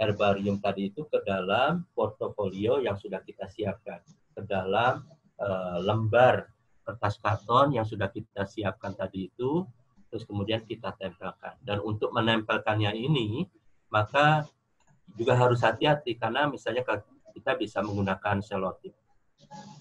herbarium tadi itu ke dalam portofolio yang sudah kita siapkan, ke dalam uh, lembar kertas karton yang sudah kita siapkan tadi itu, terus kemudian kita tempelkan. Dan untuk menempelkannya ini, maka juga harus hati-hati, karena misalnya kita bisa menggunakan selotip.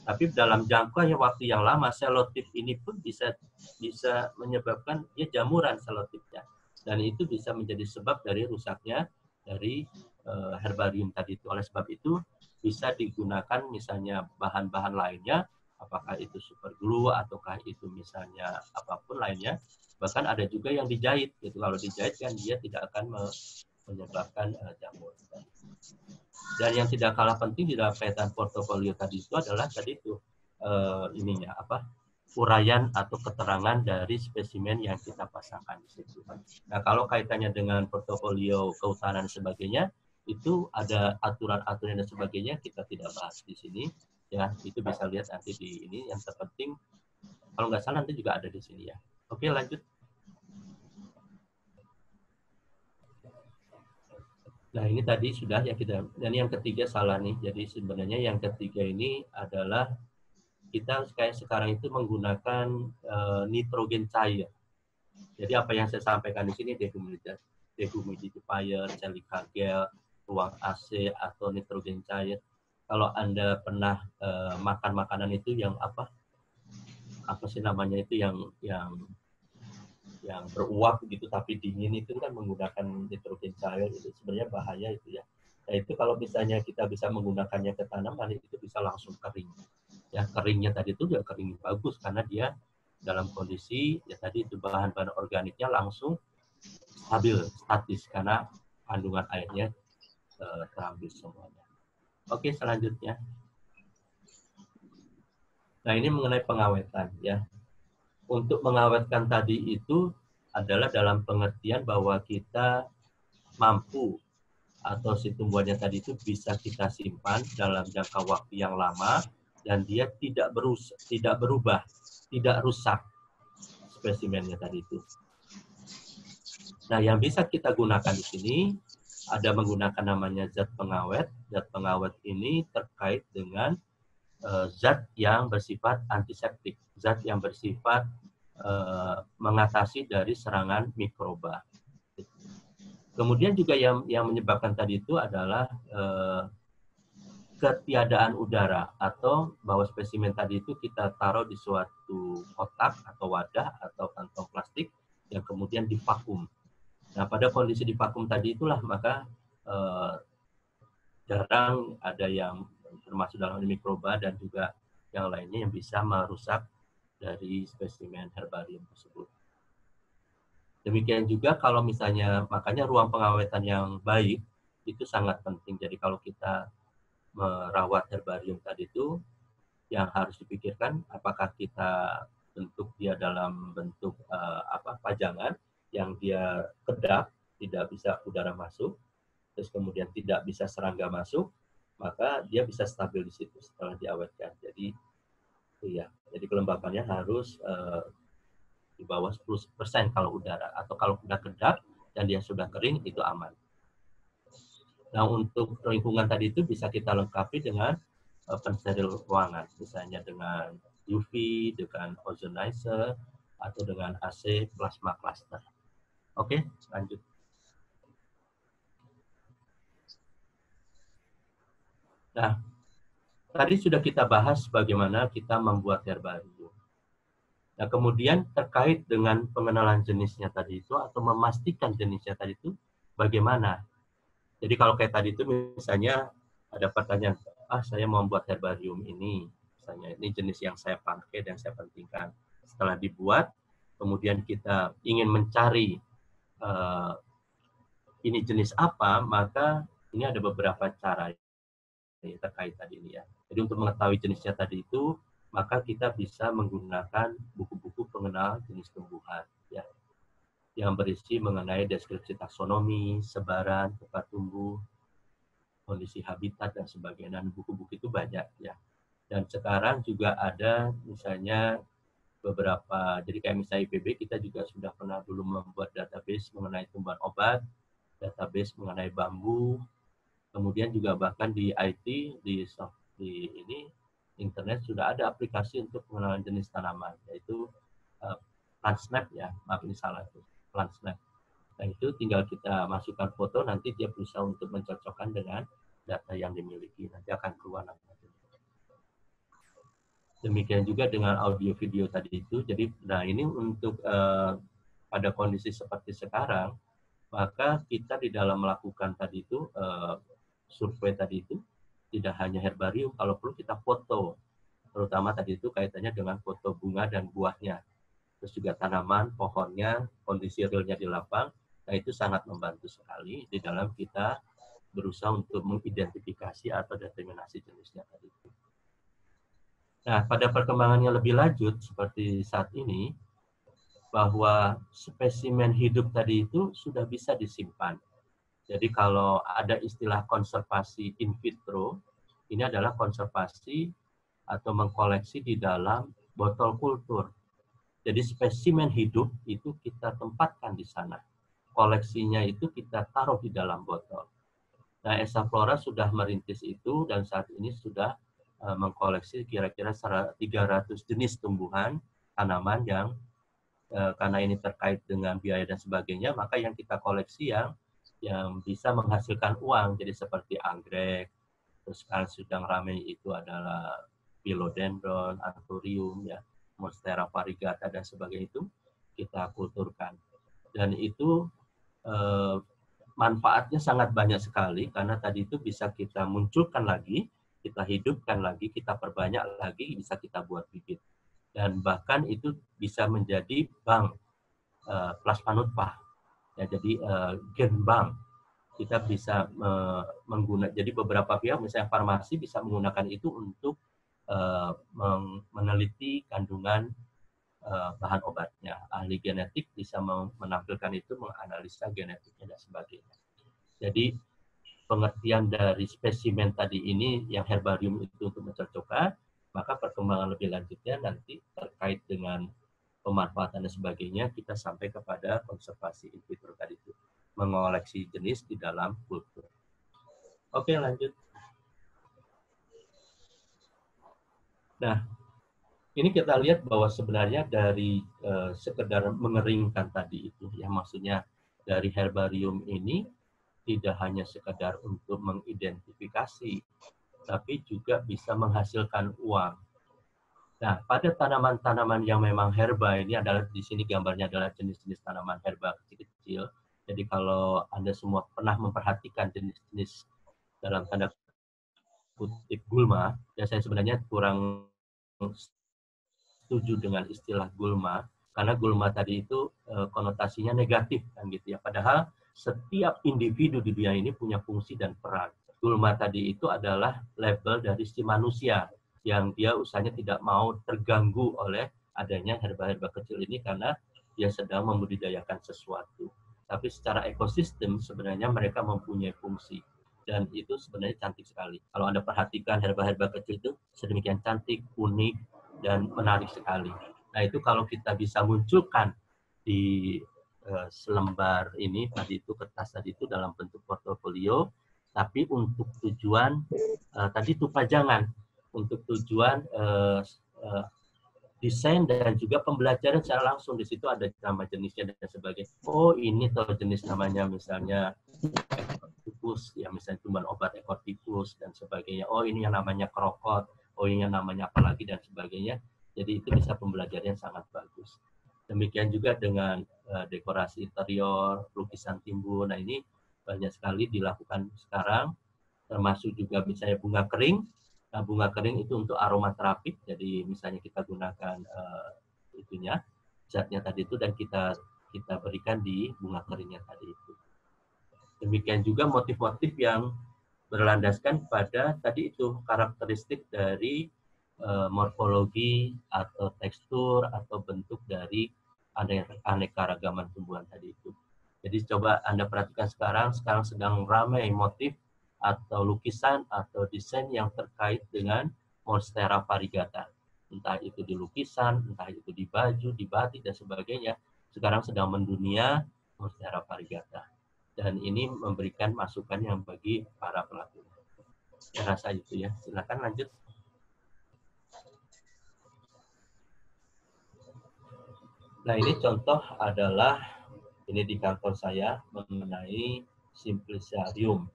Tapi dalam jangka ya waktu yang lama, selotip ini pun bisa bisa menyebabkan ya jamuran selotipnya. Dan itu bisa menjadi sebab dari rusaknya dari uh, herbarium tadi itu. Oleh sebab itu bisa digunakan misalnya bahan-bahan lainnya, apakah itu super glue ataukah itu misalnya apapun lainnya. Bahkan ada juga yang dijahit gitu. Kalau dijahit kan dia tidak akan menyebabkan uh, jamur. Dan yang tidak kalah penting di dalam kaitan portofolio tadi itu adalah tadi itu uh, ininya apa? Uraian atau keterangan dari spesimen yang kita pasangkan di situ. Nah, kalau kaitannya dengan portofolio kehutanan dan sebagainya, itu ada aturan-aturan dan sebagainya, kita tidak bahas di sini. Ya, itu bisa lihat nanti di ini. Yang terpenting, kalau nggak salah nanti juga ada di sini ya. Oke, lanjut. Nah, ini tadi sudah ya kita. Dan yang ketiga salah nih. Jadi sebenarnya yang ketiga ini adalah kita kayak sekarang itu menggunakan e, nitrogen cair. Jadi apa yang saya sampaikan di sini, dehumidifier, silica gel, ruang A C atau nitrogen cair. Kalau Anda pernah e, makan makanan itu yang apa? Apa sih namanya itu yang yang yang beruap gitu tapi dingin, itu kan menggunakan nitrogen cair, itu sebenarnya bahaya itu ya. Nah, itu kalau misalnya kita bisa menggunakannya ke tanaman, itu bisa langsung kering. Ya, keringnya tadi itu juga kering bagus karena dia dalam kondisi ya tadi itu bahan-bahan organiknya langsung stabil, statis karena kandungan airnya eh, terambil semuanya. Oke, selanjutnya. Nah, ini mengenai pengawetan ya. Untuk mengawetkan tadi itu adalah dalam pengertian bahwa kita mampu atau si tumbuhannya tadi itu bisa kita simpan dalam jangka waktu yang lama dan dia tidak berus tidak berubah, tidak rusak spesimennya tadi itu. Nah, yang bisa kita gunakan di sini ada menggunakan namanya zat pengawet. Zat pengawet ini terkait dengan zat yang bersifat antiseptik, zat yang bersifat uh, mengatasi dari serangan mikroba. Kemudian juga yang yang menyebabkan tadi itu adalah uh, ketiadaan udara, atau bahwa spesimen tadi itu kita taruh di suatu kotak atau wadah atau kantong plastik yang kemudian divakum. Nah, pada kondisi divakum tadi itulah maka uh, jarang ada yang termasuk dalam mikroba dan juga yang lainnya yang bisa merusak dari spesimen herbarium tersebut. Demikian juga kalau misalnya, makanya ruang pengawetan yang baik itu sangat penting. Jadi kalau kita merawat herbarium tadi itu, yang harus dipikirkan apakah kita bentuk dia dalam bentuk uh, apa pajangan yang dia kedap, tidak bisa udara masuk, terus kemudian tidak bisa serangga masuk, maka dia bisa stabil di situ setelah diawetkan. Jadi iya, jadi kelembapannya harus eh, di bawah sepuluh persen kalau udara, atau kalau sudah kedap dan dia sudah kering itu aman. Nah, untuk lingkungan tadi itu bisa kita lengkapi dengan eh, pensteril ruangan, misalnya dengan U V, dengan ozonizer, atau dengan A C plasma cluster. Oke, lanjut. Nah, tadi sudah kita bahas bagaimana kita membuat herbarium. Nah, kemudian terkait dengan pengenalan jenisnya tadi itu, atau memastikan jenisnya tadi itu, bagaimana? Jadi kalau kayak tadi itu misalnya ada pertanyaan, ah saya mau membuat herbarium ini, misalnya ini jenis yang saya pakai dan saya pentingkan. Setelah dibuat, kemudian kita ingin mencari uh, ini jenis apa, maka ini ada beberapa cara terkait tadi ini ya. Jadi untuk mengetahui jenisnya tadi itu, maka kita bisa menggunakan buku-buku pengenal jenis tumbuhan ya, yang berisi mengenai deskripsi taksonomi, sebaran, tempat tumbuh, kondisi habitat, dan sebagainya. Dan buku-buku itu banyak ya. Dan sekarang juga ada misalnya beberapa, jadi kayak misalnya I P B kita juga sudah pernah dulu membuat database mengenai tumbuhan obat, database mengenai bambu, kemudian juga bahkan di I T, di soft, di ini internet sudah ada aplikasi untuk pengenalan jenis tanaman, yaitu uh, plantsnap ya, maaf ini salah itu, plantsnap. Nah itu tinggal kita masukkan foto, nanti dia berusaha untuk mencocokkan dengan data yang dimiliki, nanti akan keluar nama. Demikian juga dengan audio video tadi itu. Jadi, nah ini untuk eh, pada kondisi seperti sekarang, maka kita di dalam melakukan tadi itu, eh, survei tadi itu, tidak hanya herbarium, kalau perlu kita foto. Terutama tadi itu kaitannya dengan foto bunga dan buahnya. Terus juga tanaman, pohonnya, kondisi realnya di lapang. Nah itu sangat membantu sekali di dalam kita berusaha untuk mengidentifikasi atau determinasi jenisnya tadi itu. Nah, pada perkembangannya lebih lanjut seperti saat ini, bahwa spesimen hidup tadi itu sudah bisa disimpan. Jadi kalau ada istilah konservasi in vitro, ini adalah konservasi atau mengkoleksi di dalam botol kultur. Jadi spesimen hidup itu kita tempatkan di sana. Koleksinya itu kita taruh di dalam botol. Nah, Esaflora sudah merintis itu dan saat ini sudah mengkoleksi kira-kira tiga ratus jenis tumbuhan, tanaman yang eh, karena ini terkait dengan biaya dan sebagainya, maka yang kita koleksi yang yang bisa menghasilkan uang, jadi seperti anggrek, terus sekarang sedang ramai itu adalah philodendron, anthurium, ya, monstera variegata dan sebagainya itu kita kulturkan. Dan itu eh, manfaatnya sangat banyak sekali karena tadi itu bisa kita munculkan lagi, kita hidupkan lagi, kita perbanyak lagi, bisa kita buat bibit. Dan bahkan itu bisa menjadi bank, eh, plasmanutvah, ya, jadi eh, gen bank. Kita bisa eh, menggunakan, jadi beberapa pihak, misalnya farmasi bisa menggunakan itu untuk eh, meneliti kandungan eh, bahan obatnya. Ahli genetik bisa menampilkan itu, menganalisa genetiknya dan sebagainya. Jadi, pengertian dari spesimen tadi ini yang herbarium itu untuk mencocokkan, maka perkembangan lebih lanjutnya nanti terkait dengan pemanfaatan dan sebagainya, kita sampai kepada konservasi in vitro tadi itu, mengoleksi jenis di dalam kultur. Oke, lanjut. Nah, ini kita lihat bahwa sebenarnya dari eh, sekedar mengeringkan tadi itu, ya maksudnya dari herbarium ini, tidak hanya sekedar untuk mengidentifikasi, tapi juga bisa menghasilkan uang. Nah, pada tanaman-tanaman yang memang herba, ini adalah di sini gambarnya adalah jenis-jenis tanaman herba kecil-kecil. Jadi kalau Anda semua pernah memperhatikan jenis-jenis dalam tanda kutip gulma, ya saya sebenarnya kurang setuju dengan istilah gulma, karena gulma tadi itu e, konotasinya negatif, kan gitu ya. Padahal setiap individu di dunia ini punya fungsi dan peran. Gulma tadi itu adalah label dari si manusia yang dia usahanya tidak mau terganggu oleh adanya herba-herba kecil ini karena dia sedang membudidayakan sesuatu. Tapi secara ekosistem sebenarnya mereka mempunyai fungsi. Dan itu sebenarnya cantik sekali. Kalau Anda perhatikan herba-herba kecil itu sedemikian cantik, unik, dan menarik sekali. Nah itu kalau kita bisa munculkan di selembar ini tadi itu kertas tadi itu dalam bentuk portofolio, tapi untuk tujuan uh, tadi itu pajangan untuk tujuan uh, uh, desain dan juga pembelajaran secara langsung. Di situ ada nama jenisnya dan sebagainya. Oh ini toh jenis namanya misalnya tikus ya, misalnya tumbuhan obat ekor tikus dan sebagainya. Oh ini yang namanya krokot, oh ini yang namanya apalagi dan sebagainya. Jadi itu bisa pembelajaran yang sangat bagus. Demikian juga dengan uh, dekorasi interior, lukisan timbun. Nah ini banyak sekali dilakukan sekarang, termasuk juga misalnya bunga kering. Nah bunga kering itu untuk aromaterapi, jadi misalnya kita gunakan uh, itunya, zatnya tadi itu dan kita kita berikan di bunga keringnya tadi itu. Demikian juga motif-motif yang berlandaskan pada tadi itu karakteristik dari uh, morfologi atau tekstur atau bentuk dari aneka-ragaman tumbuhan tadi itu. Jadi coba Anda perhatikan sekarang, sekarang sedang ramai motif atau lukisan atau desain yang terkait dengan Monstera variegata. Entah itu di lukisan, entah itu di baju, di batik, dan sebagainya. Sekarang sedang mendunia Monstera variegata. Dan ini memberikan masukan yang bagi para pelaku. Saya rasa itu ya. Silakan lanjut. Nah, ini contoh adalah, ini di kantor saya, mengenai Simpliciarium.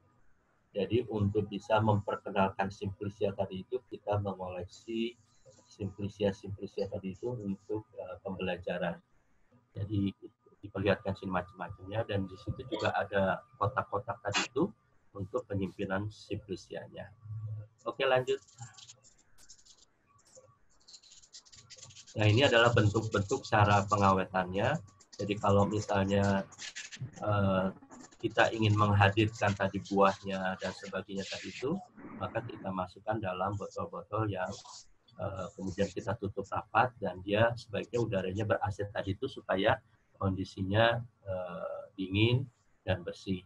Jadi untuk bisa memperkenalkan Simplicia tadi itu, kita mengoleksi Simplicia-Simplicia tadi itu untuk uh, pembelajaran. Jadi diperlihatkan macam-macamnya, dan di situ juga ada kotak-kotak tadi itu untuk penyimpinan Simplicianya. Oke, lanjut. Nah, ini adalah bentuk-bentuk cara pengawetannya. Jadi kalau misalnya uh, kita ingin menghadirkan tadi buahnya dan sebagainya tadi itu, maka kita masukkan dalam botol-botol yang uh, kemudian kita tutup rapat, dan dia sebaiknya udaranya berasap tadi itu supaya kondisinya uh, dingin dan bersih.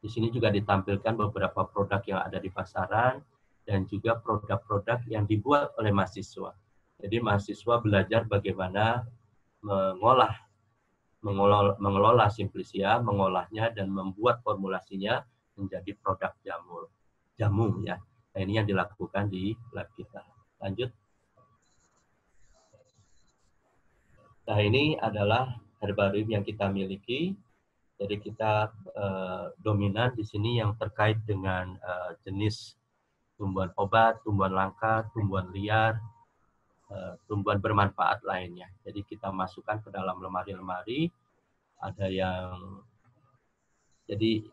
Di sini juga ditampilkan beberapa produk yang ada di pasaran dan juga produk-produk yang dibuat oleh mahasiswa. Jadi mahasiswa belajar bagaimana mengolah Mengelola, mengelola Simplicia, mengolahnya dan membuat formulasinya menjadi produk jamur, jamu ya. Nah, ini yang dilakukan di lab kita. Lanjut. Nah, ini adalah herbarium yang kita miliki. Jadi kita eh, dominan di sini yang terkait dengan eh, jenis tumbuhan obat, tumbuhan langka, tumbuhan liar, tumbuhan bermanfaat lainnya. Jadi kita masukkan ke dalam lemari-lemari. Ada yang, jadi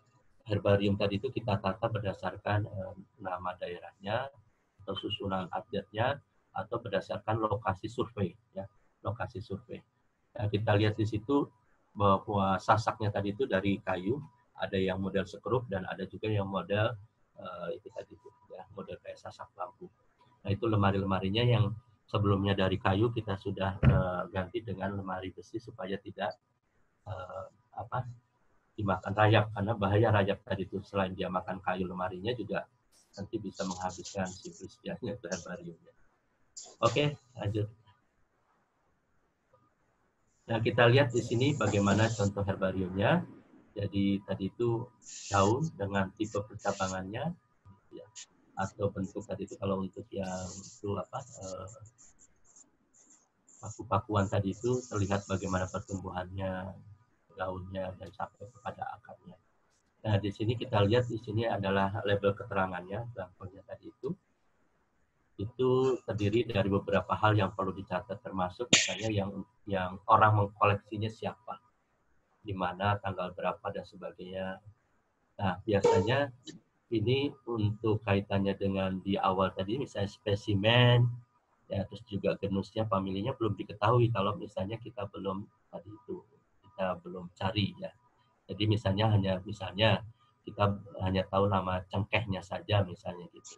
herbarium tadi itu kita tata berdasarkan eh, nama daerahnya atau susunan abjadnya atau berdasarkan lokasi survei ya, lokasi survei. Nah, kita lihat di situ bahwa sasaknya tadi itu dari kayu, ada yang model sekrup dan ada juga yang model eh, itu tadi itu ya, model kayak sasak lampu. Nah, itu lemari-lemarinya yang sebelumnya dari kayu kita sudah uh, ganti dengan lemari besi supaya tidak uh, apa dimakan rayap, karena bahaya rayap tadi itu. Selain dia makan kayu, lemarinya juga nanti bisa menghabiskan Simplicianya atau herbariumnya. Oke, lanjut. Nah, kita lihat di sini bagaimana contoh herbariumnya. Jadi tadi itu daun dengan tipe percabangannya ya, atau bentuk tadi itu. Kalau untuk yang itu apa eh, paku-pakuan tadi itu terlihat bagaimana pertumbuhannya, daunnya dan sampai kepada akarnya. Nah, di sini kita lihat di sini adalah label keterangannya, blankonya tadi itu. Itu terdiri dari beberapa hal yang perlu dicatat, termasuk misalnya yang yang orang mengkoleksinya siapa, di mana, tanggal berapa dan sebagainya. Nah, biasanya ini untuk kaitannya dengan di awal tadi, misalnya spesimen, ya, terus juga genusnya, familinya belum diketahui kalau misalnya kita belum tadi itu kita belum cari ya. Jadi misalnya hanya misalnya kita hanya tahu nama cengkehnya saja misalnya gitu.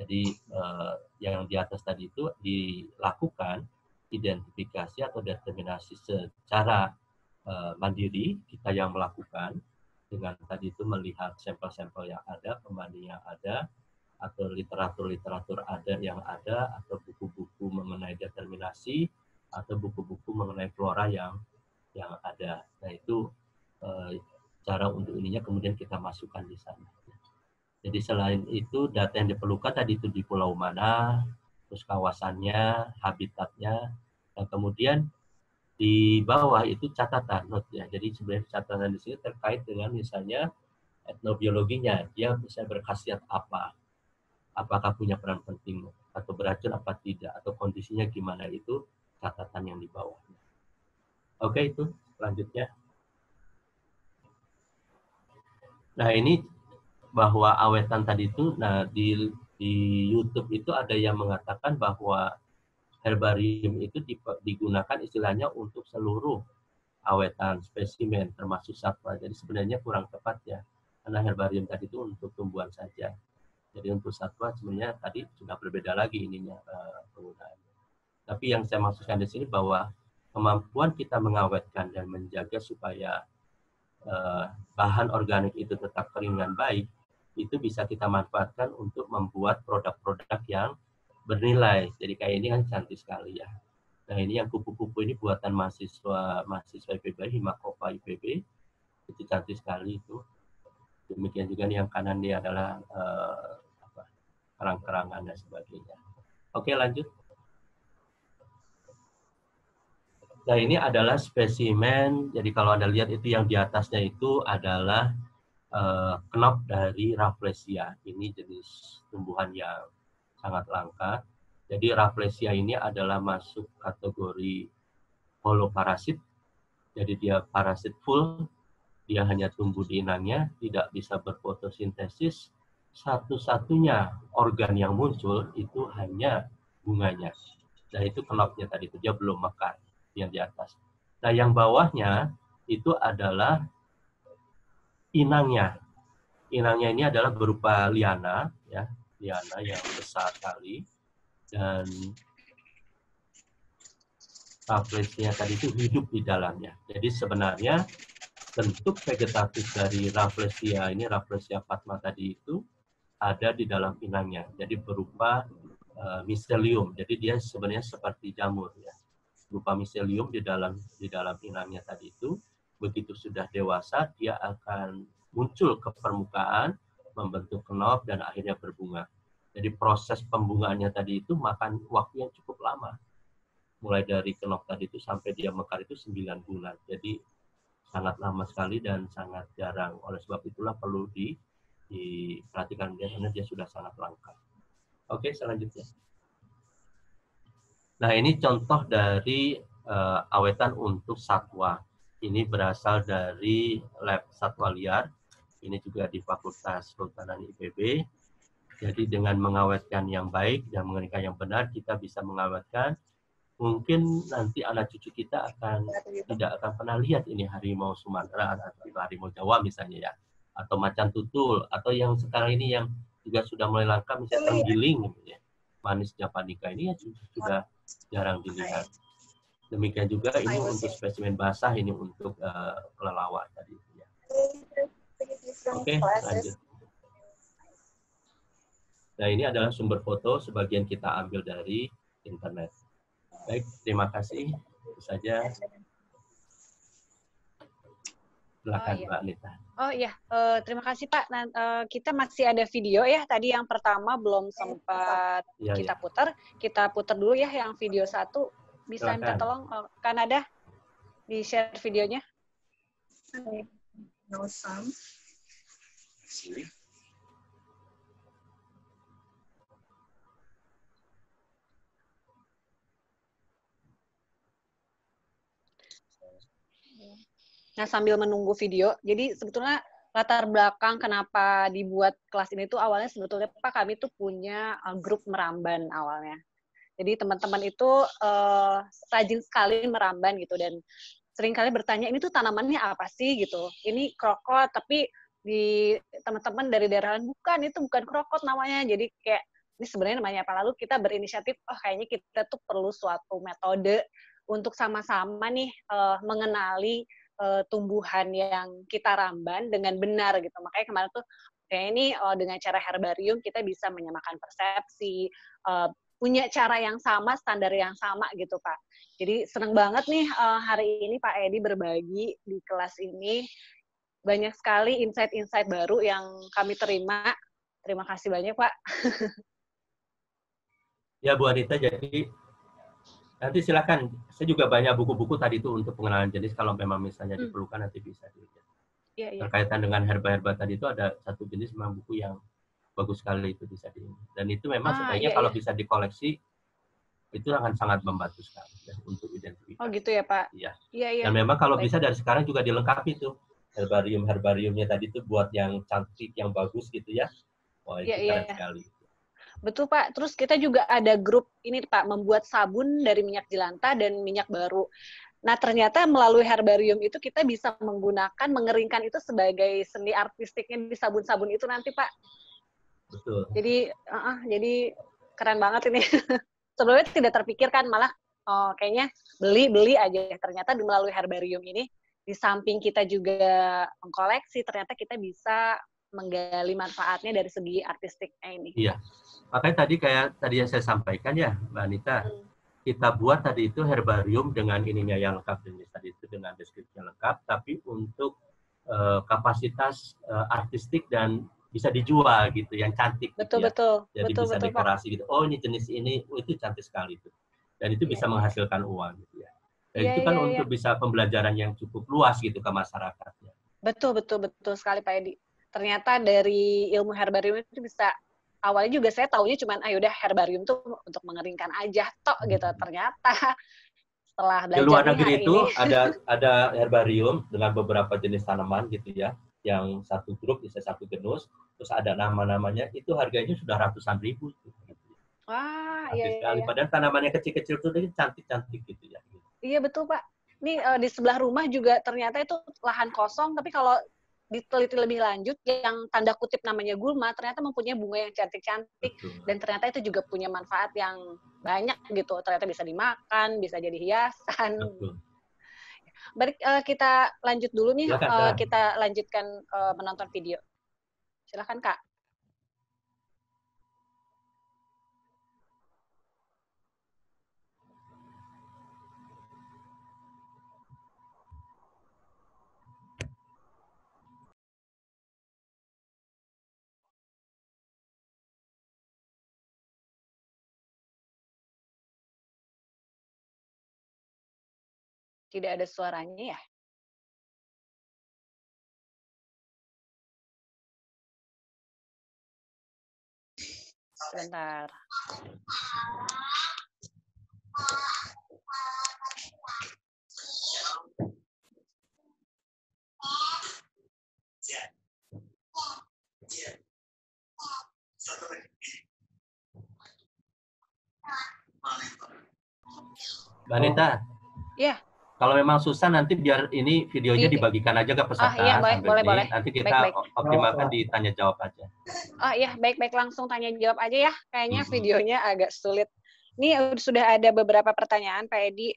Jadi eh, yang di atas tadi itu dilakukan identifikasi atau determinasi secara eh, mandiri, kita yang melakukan, dengan tadi itu melihat sampel-sampel yang ada, pembanding yang ada, atau literatur-literatur ada yang ada, atau buku-buku mengenai determinasi, atau buku-buku mengenai flora yang yang ada. Nah, itu e, cara untuk ininya kemudian kita masukkan di sana. Jadi selain itu data yang diperlukan tadi itu di pulau mana, terus kawasannya, habitatnya, dan kemudian di bawah itu catatan note ya. Jadi sebenarnya catatan di sini terkait dengan misalnya etnobiologinya, dia bisa berkhasiat apa, apakah punya peran penting atau beracun apa tidak, atau kondisinya gimana, itu catatan yang di bawahnya. Oke, itu selanjutnya. Nah, ini bahwa awetan tadi itu, nah di di YouTube itu ada yang mengatakan bahwa herbarium itu digunakan istilahnya untuk seluruh awetan, spesimen, termasuk satwa. Jadi sebenarnya kurang tepat ya. Karena herbarium tadi itu untuk tumbuhan saja. Jadi untuk satwa sebenarnya tadi juga berbeda lagi ininya penggunaannya. Tapi yang saya maksudkan di sini bahwa kemampuan kita mengawetkan dan menjaga supaya eh, bahan organik itu tetap kering dan baik, itu bisa kita manfaatkan untuk membuat produk-produk yang bernilai. Jadi kayak ini kan cantik sekali ya. Nah ini yang kupu-kupu ini buatan mahasiswa mahasiswa I P B, Himakopa I P B. Itu cantik sekali itu. Demikian juga nih yang kanan dia adalah eh, apa, kerang-kerangan dan sebagainya. Oke, lanjut. Nah ini adalah spesimen. Jadi kalau Anda lihat itu yang di atasnya itu adalah eh, knop dari Rafflesia. Ini jenis tumbuhan yang sangat langka. Jadi Rafflesia ini adalah masuk kategori holoparasit. Jadi dia parasit full. Dia hanya tumbuh di inangnya, tidak bisa berfotosintesis. Satu-satunya organ yang muncul itu hanya bunganya. Nah itu knopnya tadi itu, dia belum mekar, yang di atas. Nah yang bawahnya itu adalah inangnya. Inangnya ini adalah berupa liana, ya, liana yang besar sekali. Dan Rafflesia tadi itu hidup di dalamnya. Jadi sebenarnya bentuk vegetatif dari Rafflesia ini, Rafflesia patma tadi itu ada di dalam inangnya. Jadi berupa uh, miselium. Jadi dia sebenarnya seperti jamur ya. Berupa miselium di dalam di dalam inangnya tadi itu. Begitu sudah dewasa dia akan muncul ke permukaan, membentuk knop dan akhirnya berbunga. Jadi proses pembungaannya tadi itu makan waktu yang cukup lama. Mulai dari knop tadi itu sampai dia mekar itu sembilan bulan. Jadi sangat lama sekali dan sangat jarang. Oleh sebab itulah perlu di, diperhatikan dia, karena dia sudah sangat langka. Oke, selanjutnya. Nah, ini contoh dari uh, awetan untuk satwa. Ini berasal dari lab satwa liar. Ini juga di Fakultas Kehutanan I P B. Jadi dengan mengawetkan yang baik dan mengeringkan yang benar, kita bisa mengawetkan. Mungkin nanti anak cucu kita akan tidak akan pernah lihat ini harimau Sumatera atau harimau Jawa misalnya ya, atau macan tutul, atau yang sekarang ini yang juga sudah mulai langka misalnya tenggiling ya. Manis japonica ini ya sudah jarang dilihat. Demikian juga ini untuk spesimen basah, ini untuk uh, kelelawar tadi ya. Oke, lanjut. Nah ini adalah sumber foto, sebagian kita ambil dari internet. Baik, terima kasih. Itu saja. Silakan, oh, iya. Mbak Nita. Oh iya, uh, terima kasih Pak. Nah, uh, kita masih ada video ya. Tadi yang pertama belum sempat ya, kita ya. putar. Kita putar dulu ya yang video satu. Bisa Silakan. Minta tolong uh, Kanada di-share videonya. No sound. Nah, sambil menunggu video, jadi sebetulnya latar belakang kenapa dibuat kelas ini tuh awalnya sebetulnya Pak, kami tuh punya grup meramban awalnya. Jadi teman-teman itu eh, rajin sekali meramban gitu, dan seringkali bertanya, ini tuh tanamannya apa sih gitu, ini krokot, tapi di teman-teman dari daerah lain, bukan, itu bukan krokot namanya, jadi kayak ini sebenarnya namanya apa, lalu kita berinisiatif, oh kayaknya kita tuh perlu suatu metode untuk sama-sama nih eh, mengenali tumbuhan yang kita ramban dengan benar gitu. Makanya kemarin tuh kayak ini dengan cara herbarium kita bisa menyamakan persepsi, punya cara yang sama, standar yang sama gitu Pak. Jadi seneng banget nih hari ini Pak Edi berbagi di kelas ini. Banyak sekali insight-insight baru yang kami terima. Terima kasih banyak Pak. Ya Bu Anita, jadi nanti silakan, saya juga banyak buku-buku tadi itu untuk pengenalan jenis, kalau memang misalnya diperlukan hmm. nanti bisa dilihat. Ya, ya. Terkaitan dengan herba-herba tadi itu ada satu jenis memang buku yang bagus sekali itu bisa dilihat. Dan itu memang ah, sebaiknya ya, kalau ya. bisa dikoleksi, itu akan sangat membantu sekali ya, untuk identifikasi. Oh gitu ya Pak? Iya. Ya, ya. Dan memang kalau Baik. bisa dari sekarang juga dilengkapi tuh herbarium-herbariumnya tadi itu, buat yang cantik, yang bagus gitu ya. Wah itu ya, keren ya. sekali. Betul Pak, terus kita juga ada grup ini Pak, membuat sabun dari minyak jelantah dan minyak baru. Nah, ternyata melalui herbarium itu kita bisa menggunakan, mengeringkan itu sebagai seni artistiknya di sabun-sabun itu nanti, Pak. Betul. Jadi, uh-uh, jadi keren banget ini. Sebelumnya tidak terpikirkan, malah oh, kayaknya beli-beli aja. Ternyata melalui herbarium ini, di samping kita juga mengkoleksi, ternyata kita bisa menggali manfaatnya dari segi artistiknya ini. Iya. Makanya tadi kayak tadi yang saya sampaikan ya, Mbak Anita. Hmm. Kita buat tadi itu herbarium dengan ininya yang lengkap, jenis tadi itu dengan deskripsinya lengkap, tapi untuk uh, kapasitas uh, artistik dan bisa dijual gitu, yang cantik. Betul, gitu, betul. Ya. Jadi betul, bisa betul, dekorasi Pak. Gitu. Oh ini jenis ini, oh, itu cantik sekali itu. Dan itu yeah. bisa menghasilkan uang gitu ya. Dan yeah, itu kan yeah, untuk yeah. bisa pembelajaran yang cukup luas gitu ke masyarakatnya. Betul, betul, betul sekali Pak Edi. Ternyata dari ilmu herbarium itu bisa. Awalnya juga saya taunya cuman ayo udah herbarium tuh untuk mengeringkan aja tok gitu. Ternyata setelah belajar di luar negeri itu ini. ada ada herbarium dengan beberapa jenis tanaman gitu ya, yang satu grup bisa satu genus, terus ada nama-namanya, itu harganya sudah ratusan ribu gitu. Wah, iya, iya, iya. Padahal tanamannya kecil-kecil tuh cantik-cantik gitu ya. Iya betul Pak. Ini uh, di sebelah rumah juga ternyata itu lahan kosong, tapi kalau diteliti lebih lanjut, yang tanda kutip namanya gulma, ternyata mempunyai bunga yang cantik-cantik, dan ternyata itu juga punya manfaat yang banyak gitu, ternyata bisa dimakan, bisa jadi hiasan. Betul. Balik, uh, kita lanjut dulu nih, Silahkan, uh, kita lanjutkan uh, menonton video. Silahkan Kak. Tidak ada suaranya ya. Sebentar. Mbak Anita. Iya. Kalau memang susah nanti biar ini videonya dibagikan aja ke peserta. Ah iya, baik, boleh, ini. boleh. Nanti kita baik, baik. optimalkan di tanya jawab aja. Oh iya, baik-baik langsung tanya jawab aja ya. Kayaknya mm-hmm. videonya agak sulit. Ini sudah ada beberapa pertanyaan Pak Edi.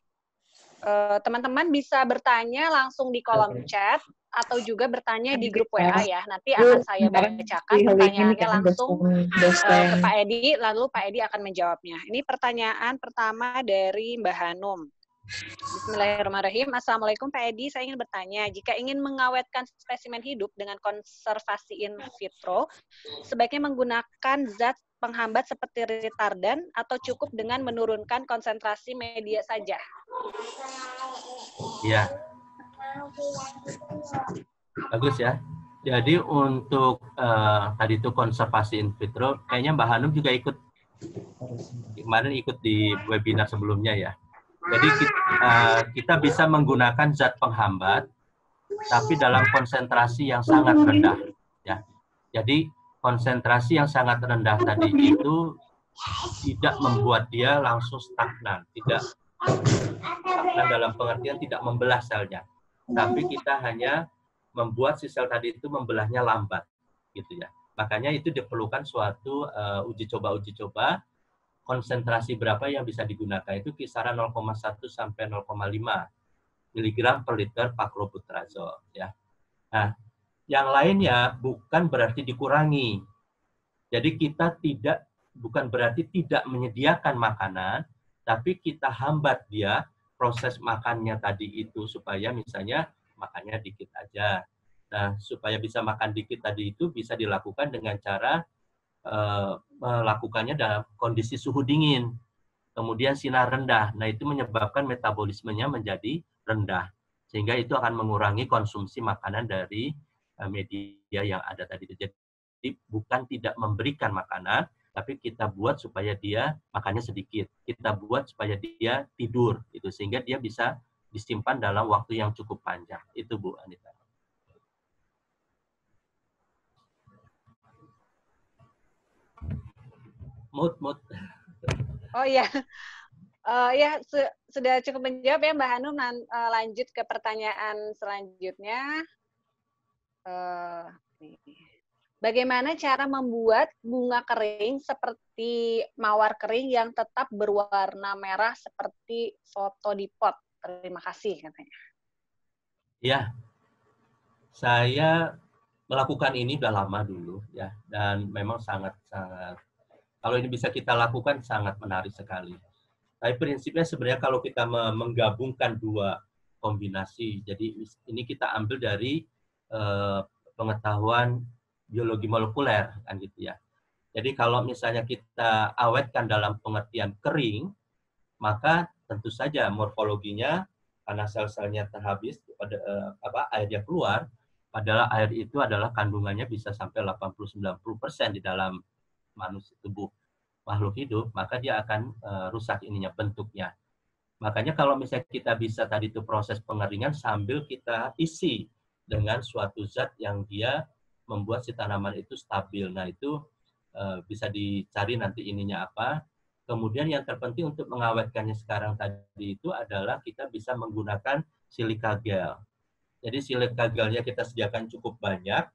Uh, teman-teman bisa bertanya langsung di kolom chat atau juga bertanya di grup W A ya. Nanti akan saya bacakan pertanyaannya langsung uh, ke Pak Edi, lalu Pak Edi akan menjawabnya. Ini pertanyaan pertama dari Mbak Hanum. Bismillahirrahmanirrahim. Assalamualaikum Pak Edi, saya ingin bertanya, jika ingin mengawetkan spesimen hidup dengan konservasi in vitro, sebaiknya menggunakan zat penghambat seperti retardan atau cukup dengan menurunkan konsentrasi media saja? Ya, bagus ya. Jadi untuk uh, tadi itu konservasi in vitro, kayaknya Mbak Hanum juga ikut kemarin ikut di webinar sebelumnya ya. Jadi kita, uh, kita bisa menggunakan zat penghambat, tapi dalam konsentrasi yang sangat rendah. Ya. Jadi konsentrasi yang sangat rendah tadi itu tidak membuat dia langsung stagnan, tidak stagnan dalam pengertian tidak membelah selnya, tapi kita hanya membuat si sel tadi itu membelahnya lambat, gitu ya. Makanya itu diperlukan suatu uh, uji coba uji coba. Konsentrasi berapa yang bisa digunakan itu kisaran nol koma satu sampai nol koma lima miligram per liter paclobutrazol ya. Nah, yang lainnya bukan berarti dikurangi. Jadi kita tidak bukan berarti tidak menyediakan makanan, tapi kita hambat dia proses makannya tadi itu supaya misalnya makannya dikit aja. Nah, supaya bisa makan dikit tadi itu bisa dilakukan dengan cara melakukannya dalam kondisi suhu dingin, kemudian sinar rendah. Nah, itu menyebabkan metabolismenya menjadi rendah, sehingga itu akan mengurangi konsumsi makanan dari media yang ada tadi. Jadi, bukan tidak memberikan makanan, tapi kita buat supaya dia makannya sedikit. Kita buat supaya dia tidur, itu sehingga dia bisa disimpan dalam waktu yang cukup panjang. Itu Bu Anita. Mut, mut. Oh iya, Uh, ya, su sudah cukup menjawab ya Mbak Hanum, Nan, uh, lanjut ke pertanyaan selanjutnya. Uh, bagaimana cara membuat bunga kering seperti mawar kering yang tetap berwarna merah seperti foto di pot? Terima kasih katanya. Ya, saya melakukan ini udah lama dulu ya, dan memang sangat-sangat, kalau ini bisa kita lakukan sangat menarik sekali. Tapi prinsipnya sebenarnya kalau kita menggabungkan dua kombinasi, jadi ini kita ambil dari eh, pengetahuan biologi molekuler kan gitu ya. Jadi kalau misalnya kita awetkan dalam pengertian kering, maka tentu saja morfologinya karena sel-selnya terhabis pada eh, apa airnya keluar, padahal air itu adalah kandungannya bisa sampai delapan puluh sampai sembilan puluh persen di dalam manusia tubuh makhluk hidup, maka dia akan uh, rusak ininya bentuknya. Makanya kalau misalnya kita bisa tadi itu proses pengeringan sambil kita isi dengan suatu zat yang dia membuat si tanaman itu stabil. Nah itu uh, bisa dicari nanti ininya apa. Kemudian yang terpenting untuk mengawetkannya sekarang tadi itu adalah kita bisa menggunakan silika gel. Jadi silika gelnya kita sediakan cukup banyak,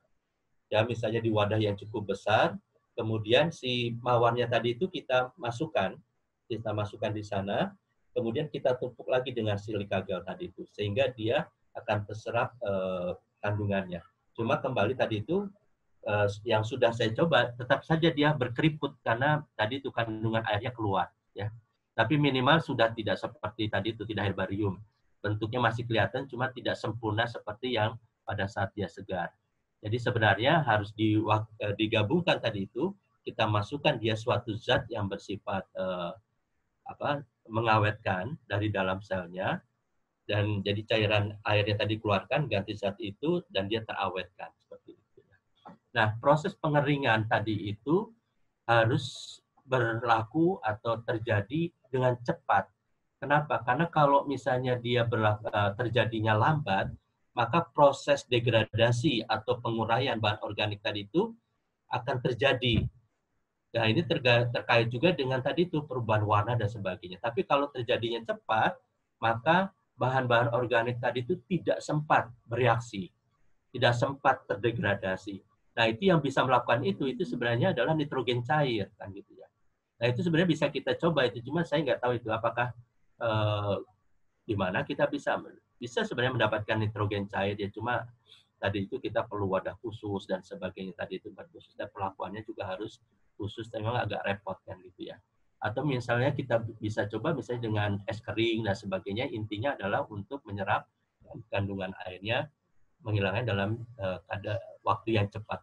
ya misalnya di wadah yang cukup besar. Kemudian si mawarnya tadi itu kita masukkan, kita masukkan di sana, kemudian kita tumpuk lagi dengan silika gel tadi itu, sehingga dia akan terserap eh, kandungannya. Cuma kembali tadi itu, eh, yang sudah saya coba, tetap saja dia berkeriput, karena tadi itu kandungan airnya keluar. Ya. Tapi minimal sudah tidak seperti tadi itu, tidak herbarium. Bentuknya masih kelihatan, cuma tidak sempurna seperti yang pada saat dia segar. Jadi sebenarnya harus digabungkan tadi itu, kita masukkan dia suatu zat yang bersifat eh, apa, mengawetkan dari dalam selnya, dan jadi cairan airnya tadi keluarkan, ganti zat itu, dan dia terawetkan. Seperti itu. Nah, proses pengeringan tadi itu harus berlaku atau terjadi dengan cepat. Kenapa? Karena kalau misalnya dia berlaku, terjadinya lambat, maka proses degradasi atau penguraian bahan organik tadi itu akan terjadi. Nah, ini terkait juga dengan tadi itu perubahan warna dan sebagainya. Tapi kalau terjadinya cepat, maka bahan-bahan organik tadi itu tidak sempat bereaksi, tidak sempat terdegradasi. Nah, itu yang bisa melakukan itu, itu sebenarnya adalah nitrogen cair, kan gitu ya. Nah, itu sebenarnya bisa kita coba itu, cuma saya nggak tahu itu apakah eh, di mana kita bisa bisa sebenarnya mendapatkan nitrogen cair ya, cuma tadi itu kita perlu wadah khusus dan sebagainya tadi itu khusus, dan perlakuannya juga harus khusus, memang agak repot kan gitu ya. Atau misalnya kita bisa coba misalnya dengan es kering dan sebagainya, intinya adalah untuk menyerap kandungan airnya, menghilangkan dalam uh, ada waktu yang cepat.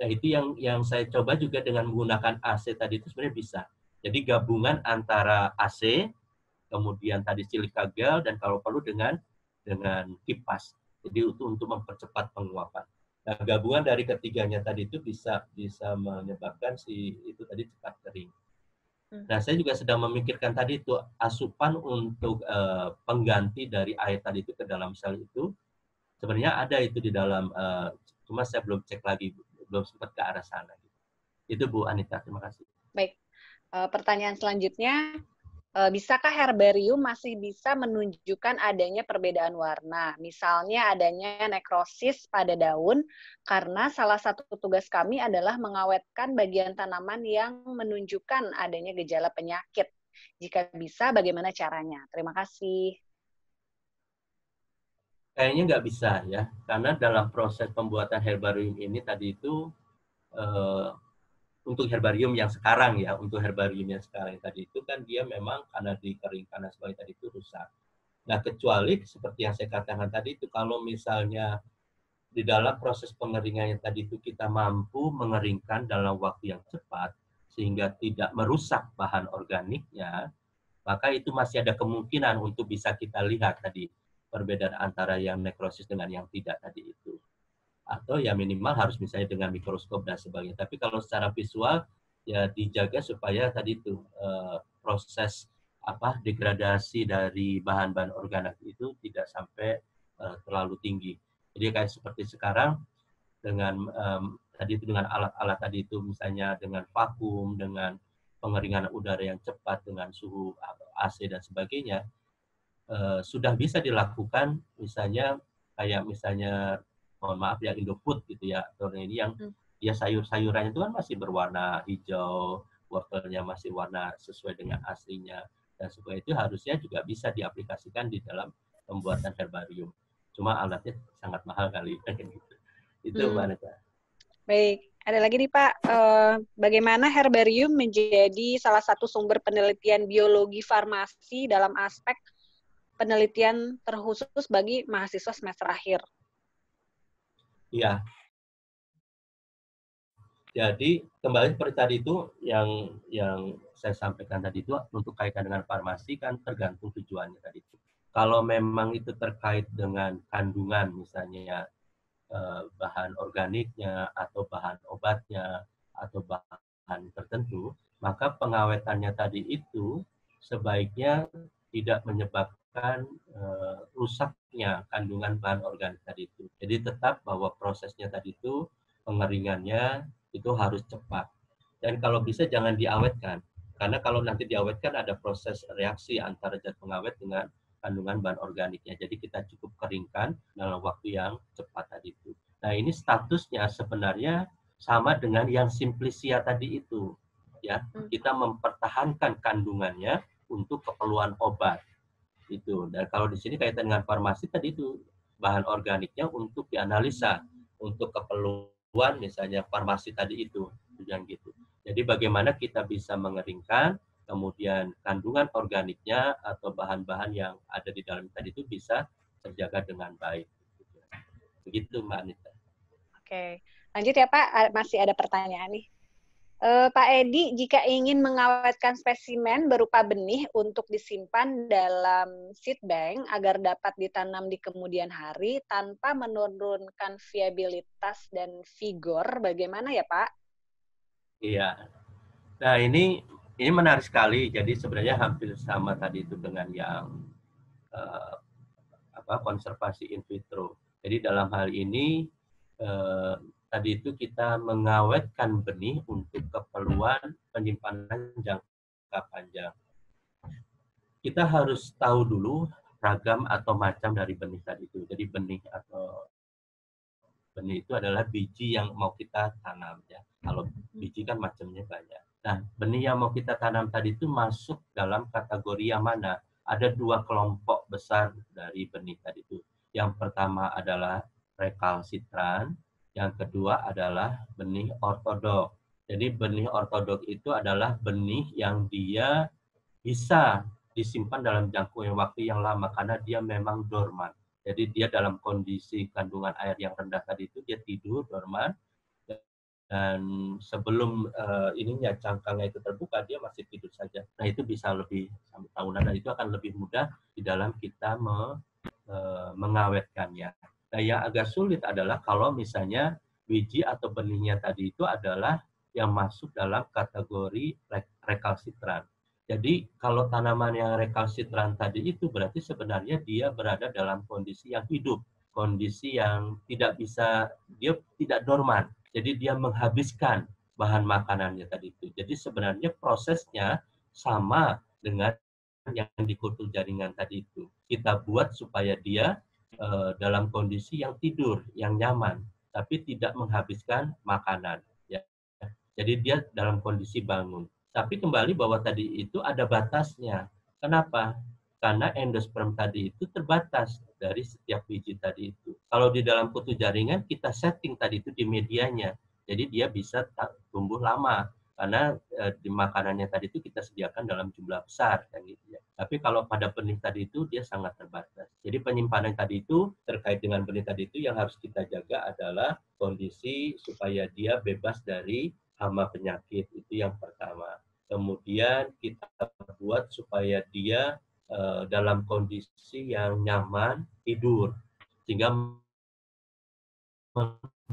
Nah itu yang yang saya coba juga dengan menggunakan A C tadi itu sebenarnya bisa. Jadi gabungan antara A C, kemudian tadi silika gel, dan kalau perlu dengan dengan kipas. Jadi itu untuk mempercepat penguapan. Nah, gabungan dari ketiganya tadi itu bisa bisa menyebabkan si itu tadi cepat kering. Hmm. Nah, saya juga sedang memikirkan tadi itu asupan untuk uh, pengganti dari air tadi itu ke dalam sel itu. Sebenarnya ada itu di dalam, uh, cuma saya belum cek lagi, belum sempat ke arah sana. Itu Bu Anita, terima kasih. Baik, uh, pertanyaan selanjutnya. Bisakah herbarium masih bisa menunjukkan adanya perbedaan warna? Misalnya adanya nekrosis pada daun, karena salah satu tugas kami adalah mengawetkan bagian tanaman yang menunjukkan adanya gejala penyakit. Jika bisa, bagaimana caranya? Terima kasih. Kayaknya nggak bisa ya, karena dalam proses pembuatan herbarium ini tadi itu, eh, untuk herbarium yang sekarang ya, untuk herbarium yang sekarang tadi itu kan dia memang karena dikeringkan dan sebagainya tadi itu rusak. Nah kecuali seperti yang saya katakan tadi itu, kalau misalnya di dalam proses pengeringannya tadi itu kita mampu mengeringkan dalam waktu yang cepat sehingga tidak merusak bahan organiknya, maka itu masih ada kemungkinan untuk bisa kita lihat tadi perbedaan antara yang nekrosis dengan yang tidak tadi itu. Atau ya minimal harus misalnya dengan mikroskop dan sebagainya. Tapi kalau secara visual ya dijaga supaya tadi itu eh, proses apa degradasi dari bahan-bahan organik itu tidak sampai eh, terlalu tinggi. Jadi kayak seperti sekarang dengan eh, tadi itu dengan alat-alat tadi itu, misalnya dengan vakum, dengan pengeringan udara yang cepat, dengan suhu A C dan sebagainya, eh, sudah bisa dilakukan misalnya kayak misalnya mohon maaf ya Indofood gitu ya, ini yang dia ya sayur-sayurannya itu kan masih berwarna hijau, wortelnya masih warna sesuai dengan aslinya, dan supaya itu harusnya juga bisa diaplikasikan di dalam pembuatan herbarium. Cuma alatnya sangat mahal kali gitu. Itu hmm. Mbak Neta. Baik, ada lagi nih Pak, eh, bagaimana herbarium menjadi salah satu sumber penelitian biologi farmasi dalam aspek penelitian terkhusus bagi mahasiswa semester akhir? Iya. Jadi kembali seperti tadi itu yang yang saya sampaikan tadi itu untuk kaitan dengan farmasi kan tergantung tujuannya tadi itu. Kalau memang itu terkait dengan kandungan misalnya bahan organiknya atau bahan obatnya atau bahan tertentu, maka pengawetannya tadi itu sebaiknya tidak menyebabkan uh, rusaknya kandungan bahan organik tadi itu. Jadi tetap bahwa prosesnya tadi itu pengeringannya itu harus cepat. Dan kalau bisa jangan diawetkan, karena kalau nanti diawetkan ada proses reaksi antara zat pengawet dengan kandungan bahan organiknya. Jadi kita cukup keringkan dalam waktu yang cepat tadi itu. Nah, ini statusnya sebenarnya sama dengan yang simplicia tadi itu. Ya, kita mempertahankan kandungannya untuk keperluan obat. Itu. Dan kalau di sini kaitan dengan farmasi tadi itu bahan organiknya untuk dianalisa untuk keperluan misalnya farmasi tadi itu, tujuan gitu. Jadi bagaimana kita bisa mengeringkan kemudian kandungan organiknya atau bahan-bahan yang ada di dalam tadi itu bisa terjaga dengan baik. Begitu Mbak Anita. Oke, lanjut ya Pak, masih ada pertanyaan nih. E, Pak Edi, jika ingin mengawetkan spesimen berupa benih untuk disimpan dalam seed bank agar dapat ditanam di kemudian hari tanpa menurunkan viabilitas dan vigor, bagaimana ya Pak? Iya, nah ini Ini menarik sekali. Jadi sebenarnya hampir sama tadi itu dengan yang eh, apa, konservasi in vitro. Jadi dalam hal ini eh, tadi itu kita mengawetkan benih untuk keperluan penyimpanan jangka panjang. Kita harus tahu dulu ragam atau macam dari benih tadi itu. Jadi benih atau benih itu adalah biji yang mau kita tanam ya. Kalau biji kan macamnya banyak. Nah, benih yang mau kita tanam tadi itu masuk dalam kategori yang mana? Ada dua kelompok besar dari benih tadi itu. Yang pertama adalah rekalsitran, yang kedua adalah benih ortodok. Jadi benih ortodok itu adalah benih yang dia bisa disimpan dalam jangkauan waktu yang lama karena dia memang dorman. Jadi dia dalam kondisi kandungan air yang rendah tadi itu dia tidur dorman. Dan sebelum uh, ininya cangkangnya itu terbuka dia masih tidur saja. Nah itu bisa lebih sampai tahunan dan itu akan lebih mudah di dalam kita me, uh, mengawetkannya. Nah yang agak sulit adalah kalau misalnya biji atau benihnya tadi itu adalah yang masuk dalam kategori rekalsitran. Jadi kalau tanaman yang rekalsitran tadi itu berarti sebenarnya dia berada dalam kondisi yang hidup, kondisi yang tidak bisa dia tidak dorman. Jadi dia menghabiskan bahan makanannya tadi itu. Jadi sebenarnya prosesnya sama dengan yang di kultur jaringan tadi itu. Kita buat supaya dia e, dalam kondisi yang tidur, yang nyaman, tapi tidak menghabiskan makanan. Ya. Jadi dia dalam kondisi bangun. Tapi kembali bahwa tadi itu ada batasnya. Kenapa? Karena endosperm tadi itu terbatas dari setiap biji tadi itu. Kalau di dalam kutu jaringan kita setting tadi itu di medianya, jadi dia bisa tumbuh lama karena e, di makanannya tadi itu kita sediakan dalam jumlah besar kan gitu ya. Tapi kalau pada benih tadi itu dia sangat terbatas. Jadi penyimpanan tadi itu terkait dengan benih tadi itu yang harus kita jaga adalah kondisi supaya dia bebas dari hama penyakit, itu yang pertama. Kemudian kita buat supaya dia e, dalam kondisi yang nyaman tidur, sehingga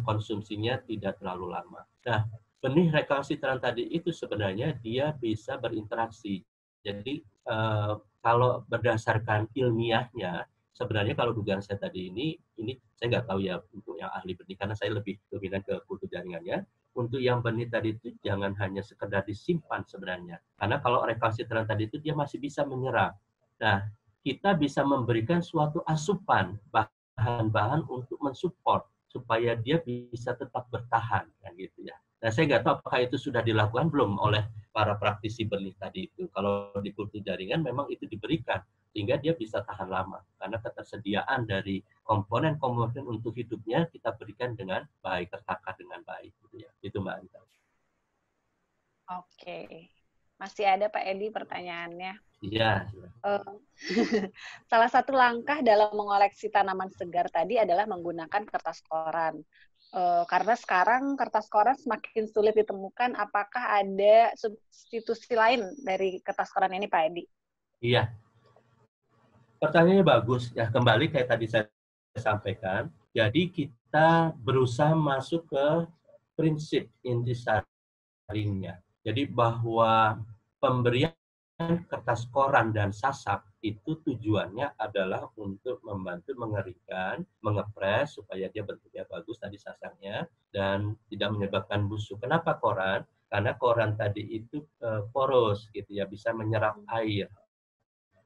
konsumsinya tidak terlalu lama. Nah, benih rekalsitran tadi itu sebenarnya dia bisa berinteraksi. Jadi eh, kalau berdasarkan ilmiahnya, sebenarnya kalau dugaan saya tadi ini, ini saya nggak tahu ya untuk yang ahli benih, karena saya lebih dominan ke kultur jaringannya. untuk yang benih tadi itu jangan hanya sekedar disimpan sebenarnya. Karena kalau rekonsitran tadi itu dia masih bisa menyerap. Nah, kita bisa memberikan suatu asupan bahan-bahan untuk mensupport supaya dia bisa tetap bertahan, kan gitu ya. Nah, saya nggak tahu apakah itu sudah dilakukan belum oleh para praktisi benih tadi itu. Kalau di kultur jaringan memang itu diberikan, sehingga dia bisa tahan lama. Karena ketersediaan dari komponen-komponen untuk hidupnya kita berikan dengan baik, tertata dengan baik. Gitu ya. Itu Mbak Anita. Oke. Masih ada Pak Edi pertanyaannya. Iya. Uh, salah satu langkah dalam mengoleksi tanaman segar tadi adalah menggunakan kertas koran. Uh, karena sekarang kertas koran semakin sulit ditemukan, apakah ada substitusi lain dari kertas koran ini, Pak Edi? Iya, pertanyaannya bagus. Ya, kembali kayak tadi saya sampaikan, jadi kita berusaha masuk ke prinsip intisarinya. Jadi bahwa pemberian kertas koran dan sasak itu tujuannya adalah untuk membantu mengeringkan, mengepres supaya dia bentuknya bagus tadi sasaknya dan tidak menyebabkan busuk. Kenapa koran? Karena koran tadi itu e, poros gitu ya, bisa menyerap air.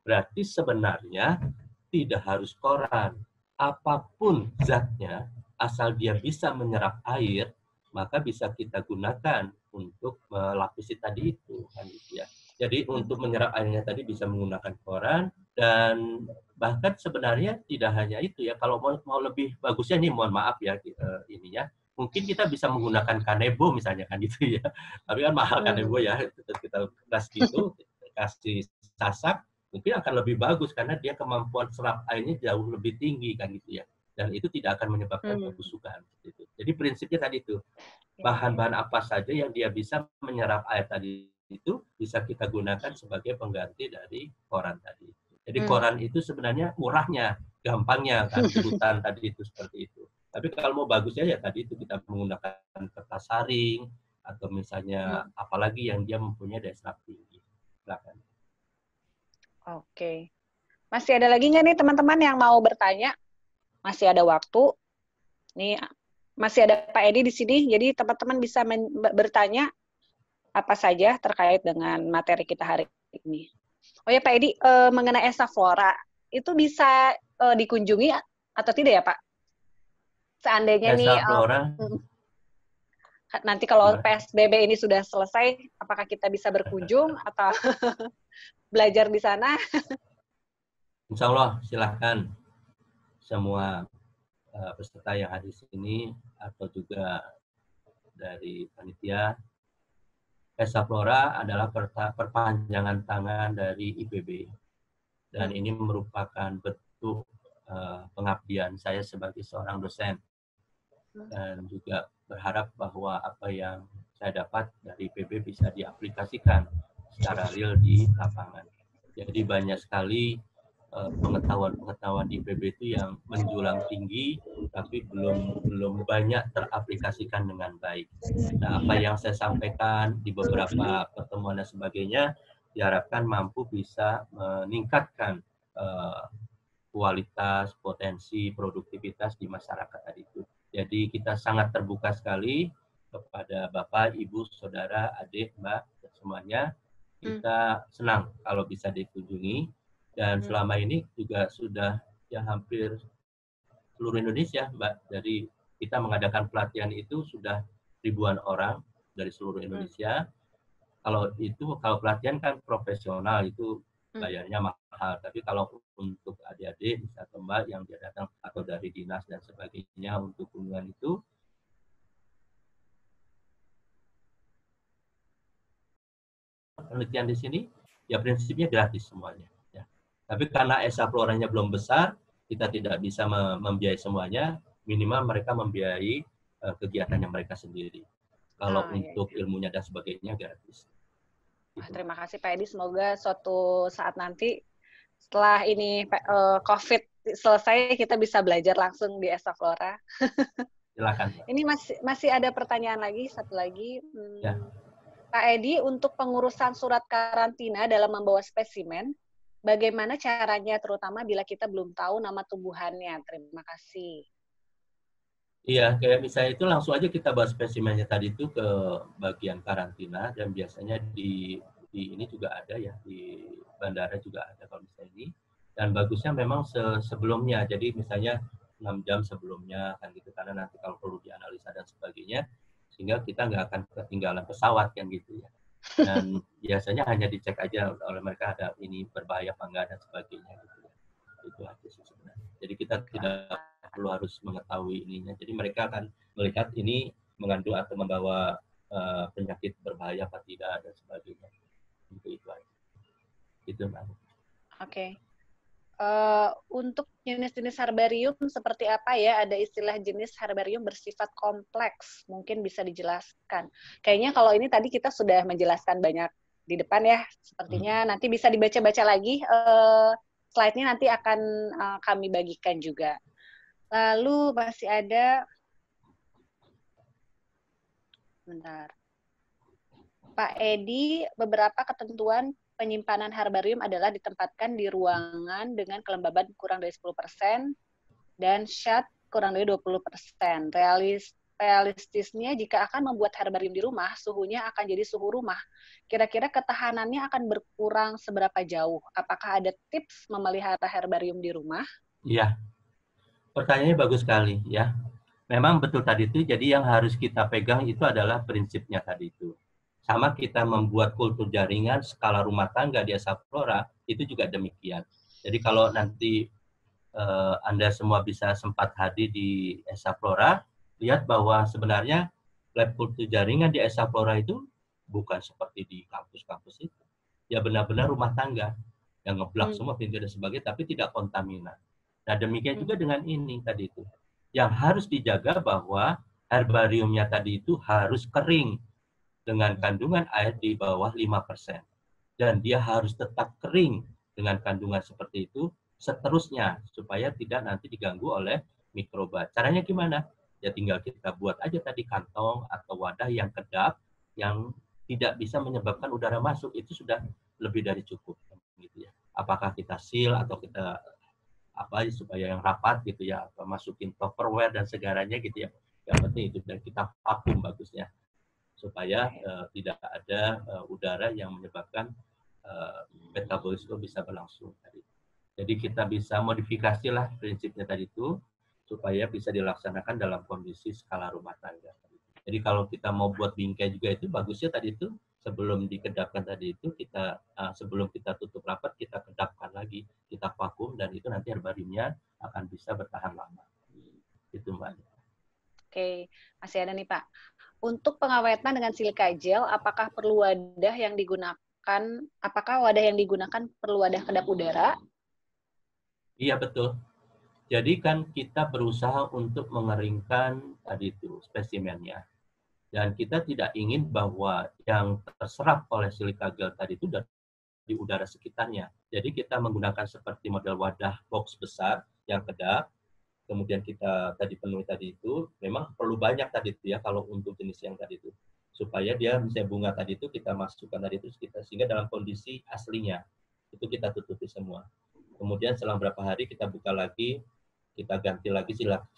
Berarti sebenarnya tidak harus koran. Apapun zatnya asal dia bisa menyerap air, maka bisa kita gunakan untuk melapisi tadi itu kan gitu ya. Jadi untuk menyerap airnya tadi bisa menggunakan koran, dan bahkan sebenarnya tidak hanya itu ya, kalau mau, mau lebih bagusnya nih, mohon maaf ya, eh, ini ya, mungkin kita bisa menggunakan kanebo misalnya kan gitu ya, tapi kan mahal kanebo ya, terus kita keras gitu, kasih sasak, mungkin akan lebih bagus karena dia kemampuan serap airnya jauh lebih tinggi kan gitu ya, dan itu tidak akan menyebabkan kebusukan. Gitu. Jadi prinsipnya tadi itu, bahan-bahan apa saja yang dia bisa menyerap air tadi, itu bisa kita gunakan sebagai pengganti dari koran tadi. Jadi hmm. koran itu sebenarnya murahnya, gampangnya kan kebutuhan tadi itu seperti itu. Tapi kalau mau bagusnya ya tadi itu kita menggunakan kertas saring atau misalnya hmm. apalagi yang dia mempunyai daya serap tinggi. Silakan. Oke. Masih ada lagi nggak nih teman-teman yang mau bertanya? Masih ada waktu. Nih masih ada Pak Edi di sini. Jadi teman-teman bisa bertanya apa saja terkait dengan materi kita hari ini. Oh ya Pak Edi, e, mengenai Esaflora, itu bisa e, dikunjungi atau tidak ya Pak? Seandainya Esaflora, nih, e, nanti kalau P S B B ini sudah selesai, apakah kita bisa berkunjung atau belajar di sana? Insya Allah, silahkan semua e, peserta yang ada di sini, atau juga dari panitia, Esaflora adalah perpanjangan tangan dari I P B dan ini merupakan bentuk uh, pengabdian saya sebagai seorang dosen dan juga berharap bahwa apa yang saya dapat dari I P B bisa diaplikasikan secara real di lapangan. Jadi banyak sekali pengetahuan-pengetahuan di I P B itu yang menjulang tinggi, tapi belum belum banyak teraplikasikan dengan baik. Nah, apa yang saya sampaikan di beberapa pertemuan dan sebagainya, diharapkan mampu bisa meningkatkan uh, kualitas, potensi, produktivitas di masyarakat tadi itu. Jadi kita sangat terbuka sekali kepada Bapak, Ibu, Saudara, Adik, Mbak, dan semuanya. Kita senang kalau bisa dikunjungi. Dan selama ini juga sudah ya hampir seluruh Indonesia, Mbak. Dari kita mengadakan pelatihan itu sudah ribuan orang dari seluruh Indonesia. Hmm. Kalau itu, kalau pelatihan kan profesional itu bayarnya mahal. Tapi kalau untuk adik-adik atau Mbak yang dia datang atau dari dinas dan sebagainya untuk kunjungan itu, penelitian di sini ya prinsipnya gratis semuanya. Tapi karena Esafloranya belum besar, kita tidak bisa membiayai semuanya, minimal mereka membiayai uh, kegiatannya mereka sendiri. Kalau ah, untuk iya, iya. ilmunya dan sebagainya gratis. Wah, terima kasih Pak Edi, semoga suatu saat nanti setelah ini uh, COVID selesai, kita bisa belajar langsung di Esaflora. Silakan. Pak. Ini masih, masih ada pertanyaan lagi, satu lagi. Hmm, ya. Pak Edi, untuk pengurusan surat karantina dalam membawa spesimen, bagaimana caranya, terutama bila kita belum tahu nama tumbuhannya? Terima kasih. Iya, kayak misalnya itu langsung aja kita bawa spesimennya tadi itu ke bagian karantina, dan biasanya di, di ini juga ada ya, di bandara juga ada kalau misalnya ini. Dan bagusnya memang se sebelumnya, jadi misalnya enam jam sebelumnya kan gitu, karena nanti kalau perlu dianalisa dan sebagainya, sehingga kita nggak akan ketinggalan pesawat kan gitu ya. Dan biasanya hanya dicek aja oleh mereka ada ini berbahaya apa enggak dan sebagainya gitu ya. Itu aja sih sebenarnya. Jadi kita tidak perlu harus mengetahui ininya. Jadi mereka akan melihat ini mengandung atau membawa uh, penyakit berbahaya apa tidak dan sebagainya. Itu itu aja. Itu Mbak. Oke. Okay. Uh, untuk jenis-jenis herbarium seperti apa ya? Ada istilah jenis herbarium bersifat kompleks. Mungkin bisa dijelaskan. Kayaknya kalau ini tadi kita sudah menjelaskan banyak di depan ya. Sepertinya hmm. nanti bisa dibaca-baca lagi. Uh, slide-nya nanti akan uh, kami bagikan juga. Lalu masih ada, bentar, Pak Edi, beberapa ketentuan penyimpanan herbarium adalah ditempatkan di ruangan dengan kelembaban kurang dari sepuluh persen dan shade kurang dari dua puluh persen. Realis, realistisnya jika akan membuat herbarium di rumah, suhunya akan jadi suhu rumah. Kira-kira ketahanannya akan berkurang seberapa jauh? Apakah ada tips memelihara herbarium di rumah? Iya. Pertanyaannya bagus sekali ya. Memang betul tadi itu, jadi yang harus kita pegang itu adalah prinsipnya tadi itu. Sama kita membuat kultur jaringan skala rumah tangga di Esaflora, itu juga demikian. Jadi kalau nanti eh, Anda semua bisa sempat hadir di Esaflora, lihat bahwa sebenarnya lab kultur jaringan di Esaflora itu bukan seperti di kampus-kampus itu. Ya benar-benar rumah tangga yang ngeblok hmm. semua pintu dan sebagainya, tapi tidak kontaminan. Nah, demikian juga dengan ini tadi itu. Yang harus dijaga bahwa herbariumnya tadi itu harus kering dengan kandungan air di bawah lima persen. Dan dia harus tetap kering dengan kandungan seperti itu seterusnya, supaya tidak nanti diganggu oleh mikroba. Caranya gimana? Ya tinggal kita buat aja tadi kantong atau wadah yang kedap, yang tidak bisa menyebabkan udara masuk, itu sudah lebih dari cukup. Gitu ya. Apakah kita seal atau kita apa supaya yang rapat gitu ya, masukin tupperware dan segaranya gitu ya, yang penting itu, dan kita vakum bagusnya supaya uh, tidak ada uh, udara yang menyebabkan uh, metabolisme bisa berlangsung tadi. Jadi kita bisa modifikasi lah prinsipnya tadi itu supaya bisa dilaksanakan dalam kondisi skala rumah tangga. Jadi kalau kita mau buat bingkai juga itu bagusnya tadi itu sebelum dikedapkan tadi itu kita uh, sebelum kita tutup rapat kita kedapkan lagi, kita vakum, dan itu nanti herbariumnya akan bisa bertahan lama. Itu Mbak. Oke, masih ada nih Pak. Untuk pengawetan dengan silika gel, apakah perlu wadah yang digunakan? Apakah wadah yang digunakan perlu wadah kedap udara? Iya betul. Jadi kan kita berusaha untuk mengeringkan tadi itu spesimennya. Dan kita tidak ingin bahwa yang terserap oleh silika gel tadi itu dari udara sekitarnya. Jadi kita menggunakan seperti model wadah box besar yang kedap, kemudian kita tadi penuhi tadi itu, memang perlu banyak tadi itu ya kalau untuk jenis yang tadi itu. Supaya dia misalnya bunga tadi itu kita masukkan tadi itu, kita, sehingga dalam kondisi aslinya itu kita tutupi semua. Kemudian selang berapa hari kita buka lagi, kita ganti lagi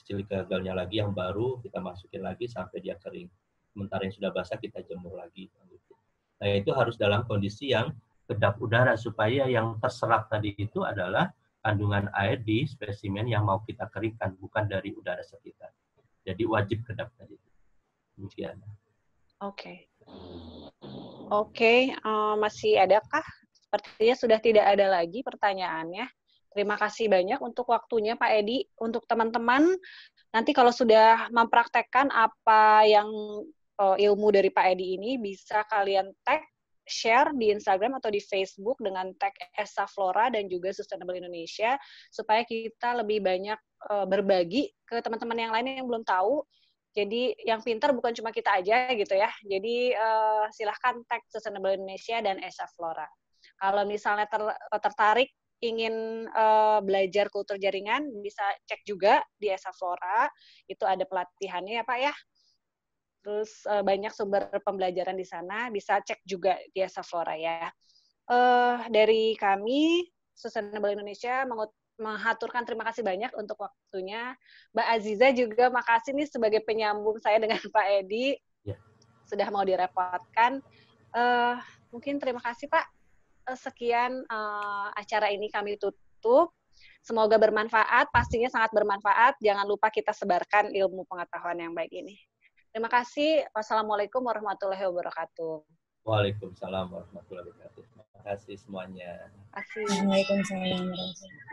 silika gelnya lagi yang baru, kita masukin lagi sampai dia kering. Sementara yang sudah basah kita jemur lagi. Nah itu harus dalam kondisi yang kedap udara supaya yang terserap tadi itu adalah kandungan air di spesimen yang mau kita keringkan, bukan dari udara sekitar. Jadi wajib kedap tadi. Demikian. Oke. Oke, masih adakah? Sepertinya sudah tidak ada lagi pertanyaannya. Terima kasih banyak untuk waktunya Pak Edi. Untuk teman-teman, nanti kalau sudah mempraktekkan apa yang uh, ilmu dari Pak Edi ini, bisa kalian tag, share di Instagram atau di Facebook dengan tag Esaflora dan juga Sustainable Indonesia, supaya kita lebih banyak uh, berbagi ke teman-teman yang lain yang belum tahu. Jadi yang pintar bukan cuma kita aja gitu ya. Jadi uh, silahkan tag Sustainable Indonesia dan Esaflora. Kalau misalnya ter tertarik, ingin uh, belajar kultur jaringan, bisa cek juga di Esaflora, itu ada pelatihannya ya Pak ya. Terus uh, banyak sumber pembelajaran di sana, bisa cek juga di Esaflora ya. Uh, dari kami, Sustainable Indonesia menghaturkan terima kasih banyak untuk waktunya. Mbak Aziza juga makasih nih sebagai penyambung saya dengan Pak Edi. Ya. Sudah mau direpotkan. Uh, mungkin terima kasih Pak. Uh, sekian uh, acara ini kami tutup. Semoga bermanfaat, pastinya sangat bermanfaat. Jangan lupa kita sebarkan ilmu pengetahuan yang baik ini. Terima kasih. Wassalamualaikum warahmatullahi wabarakatuh. Waalaikumsalam warahmatullahi wabarakatuh. Terima kasih semuanya. Assalamualaikum warahmatullahi wabarakatuh.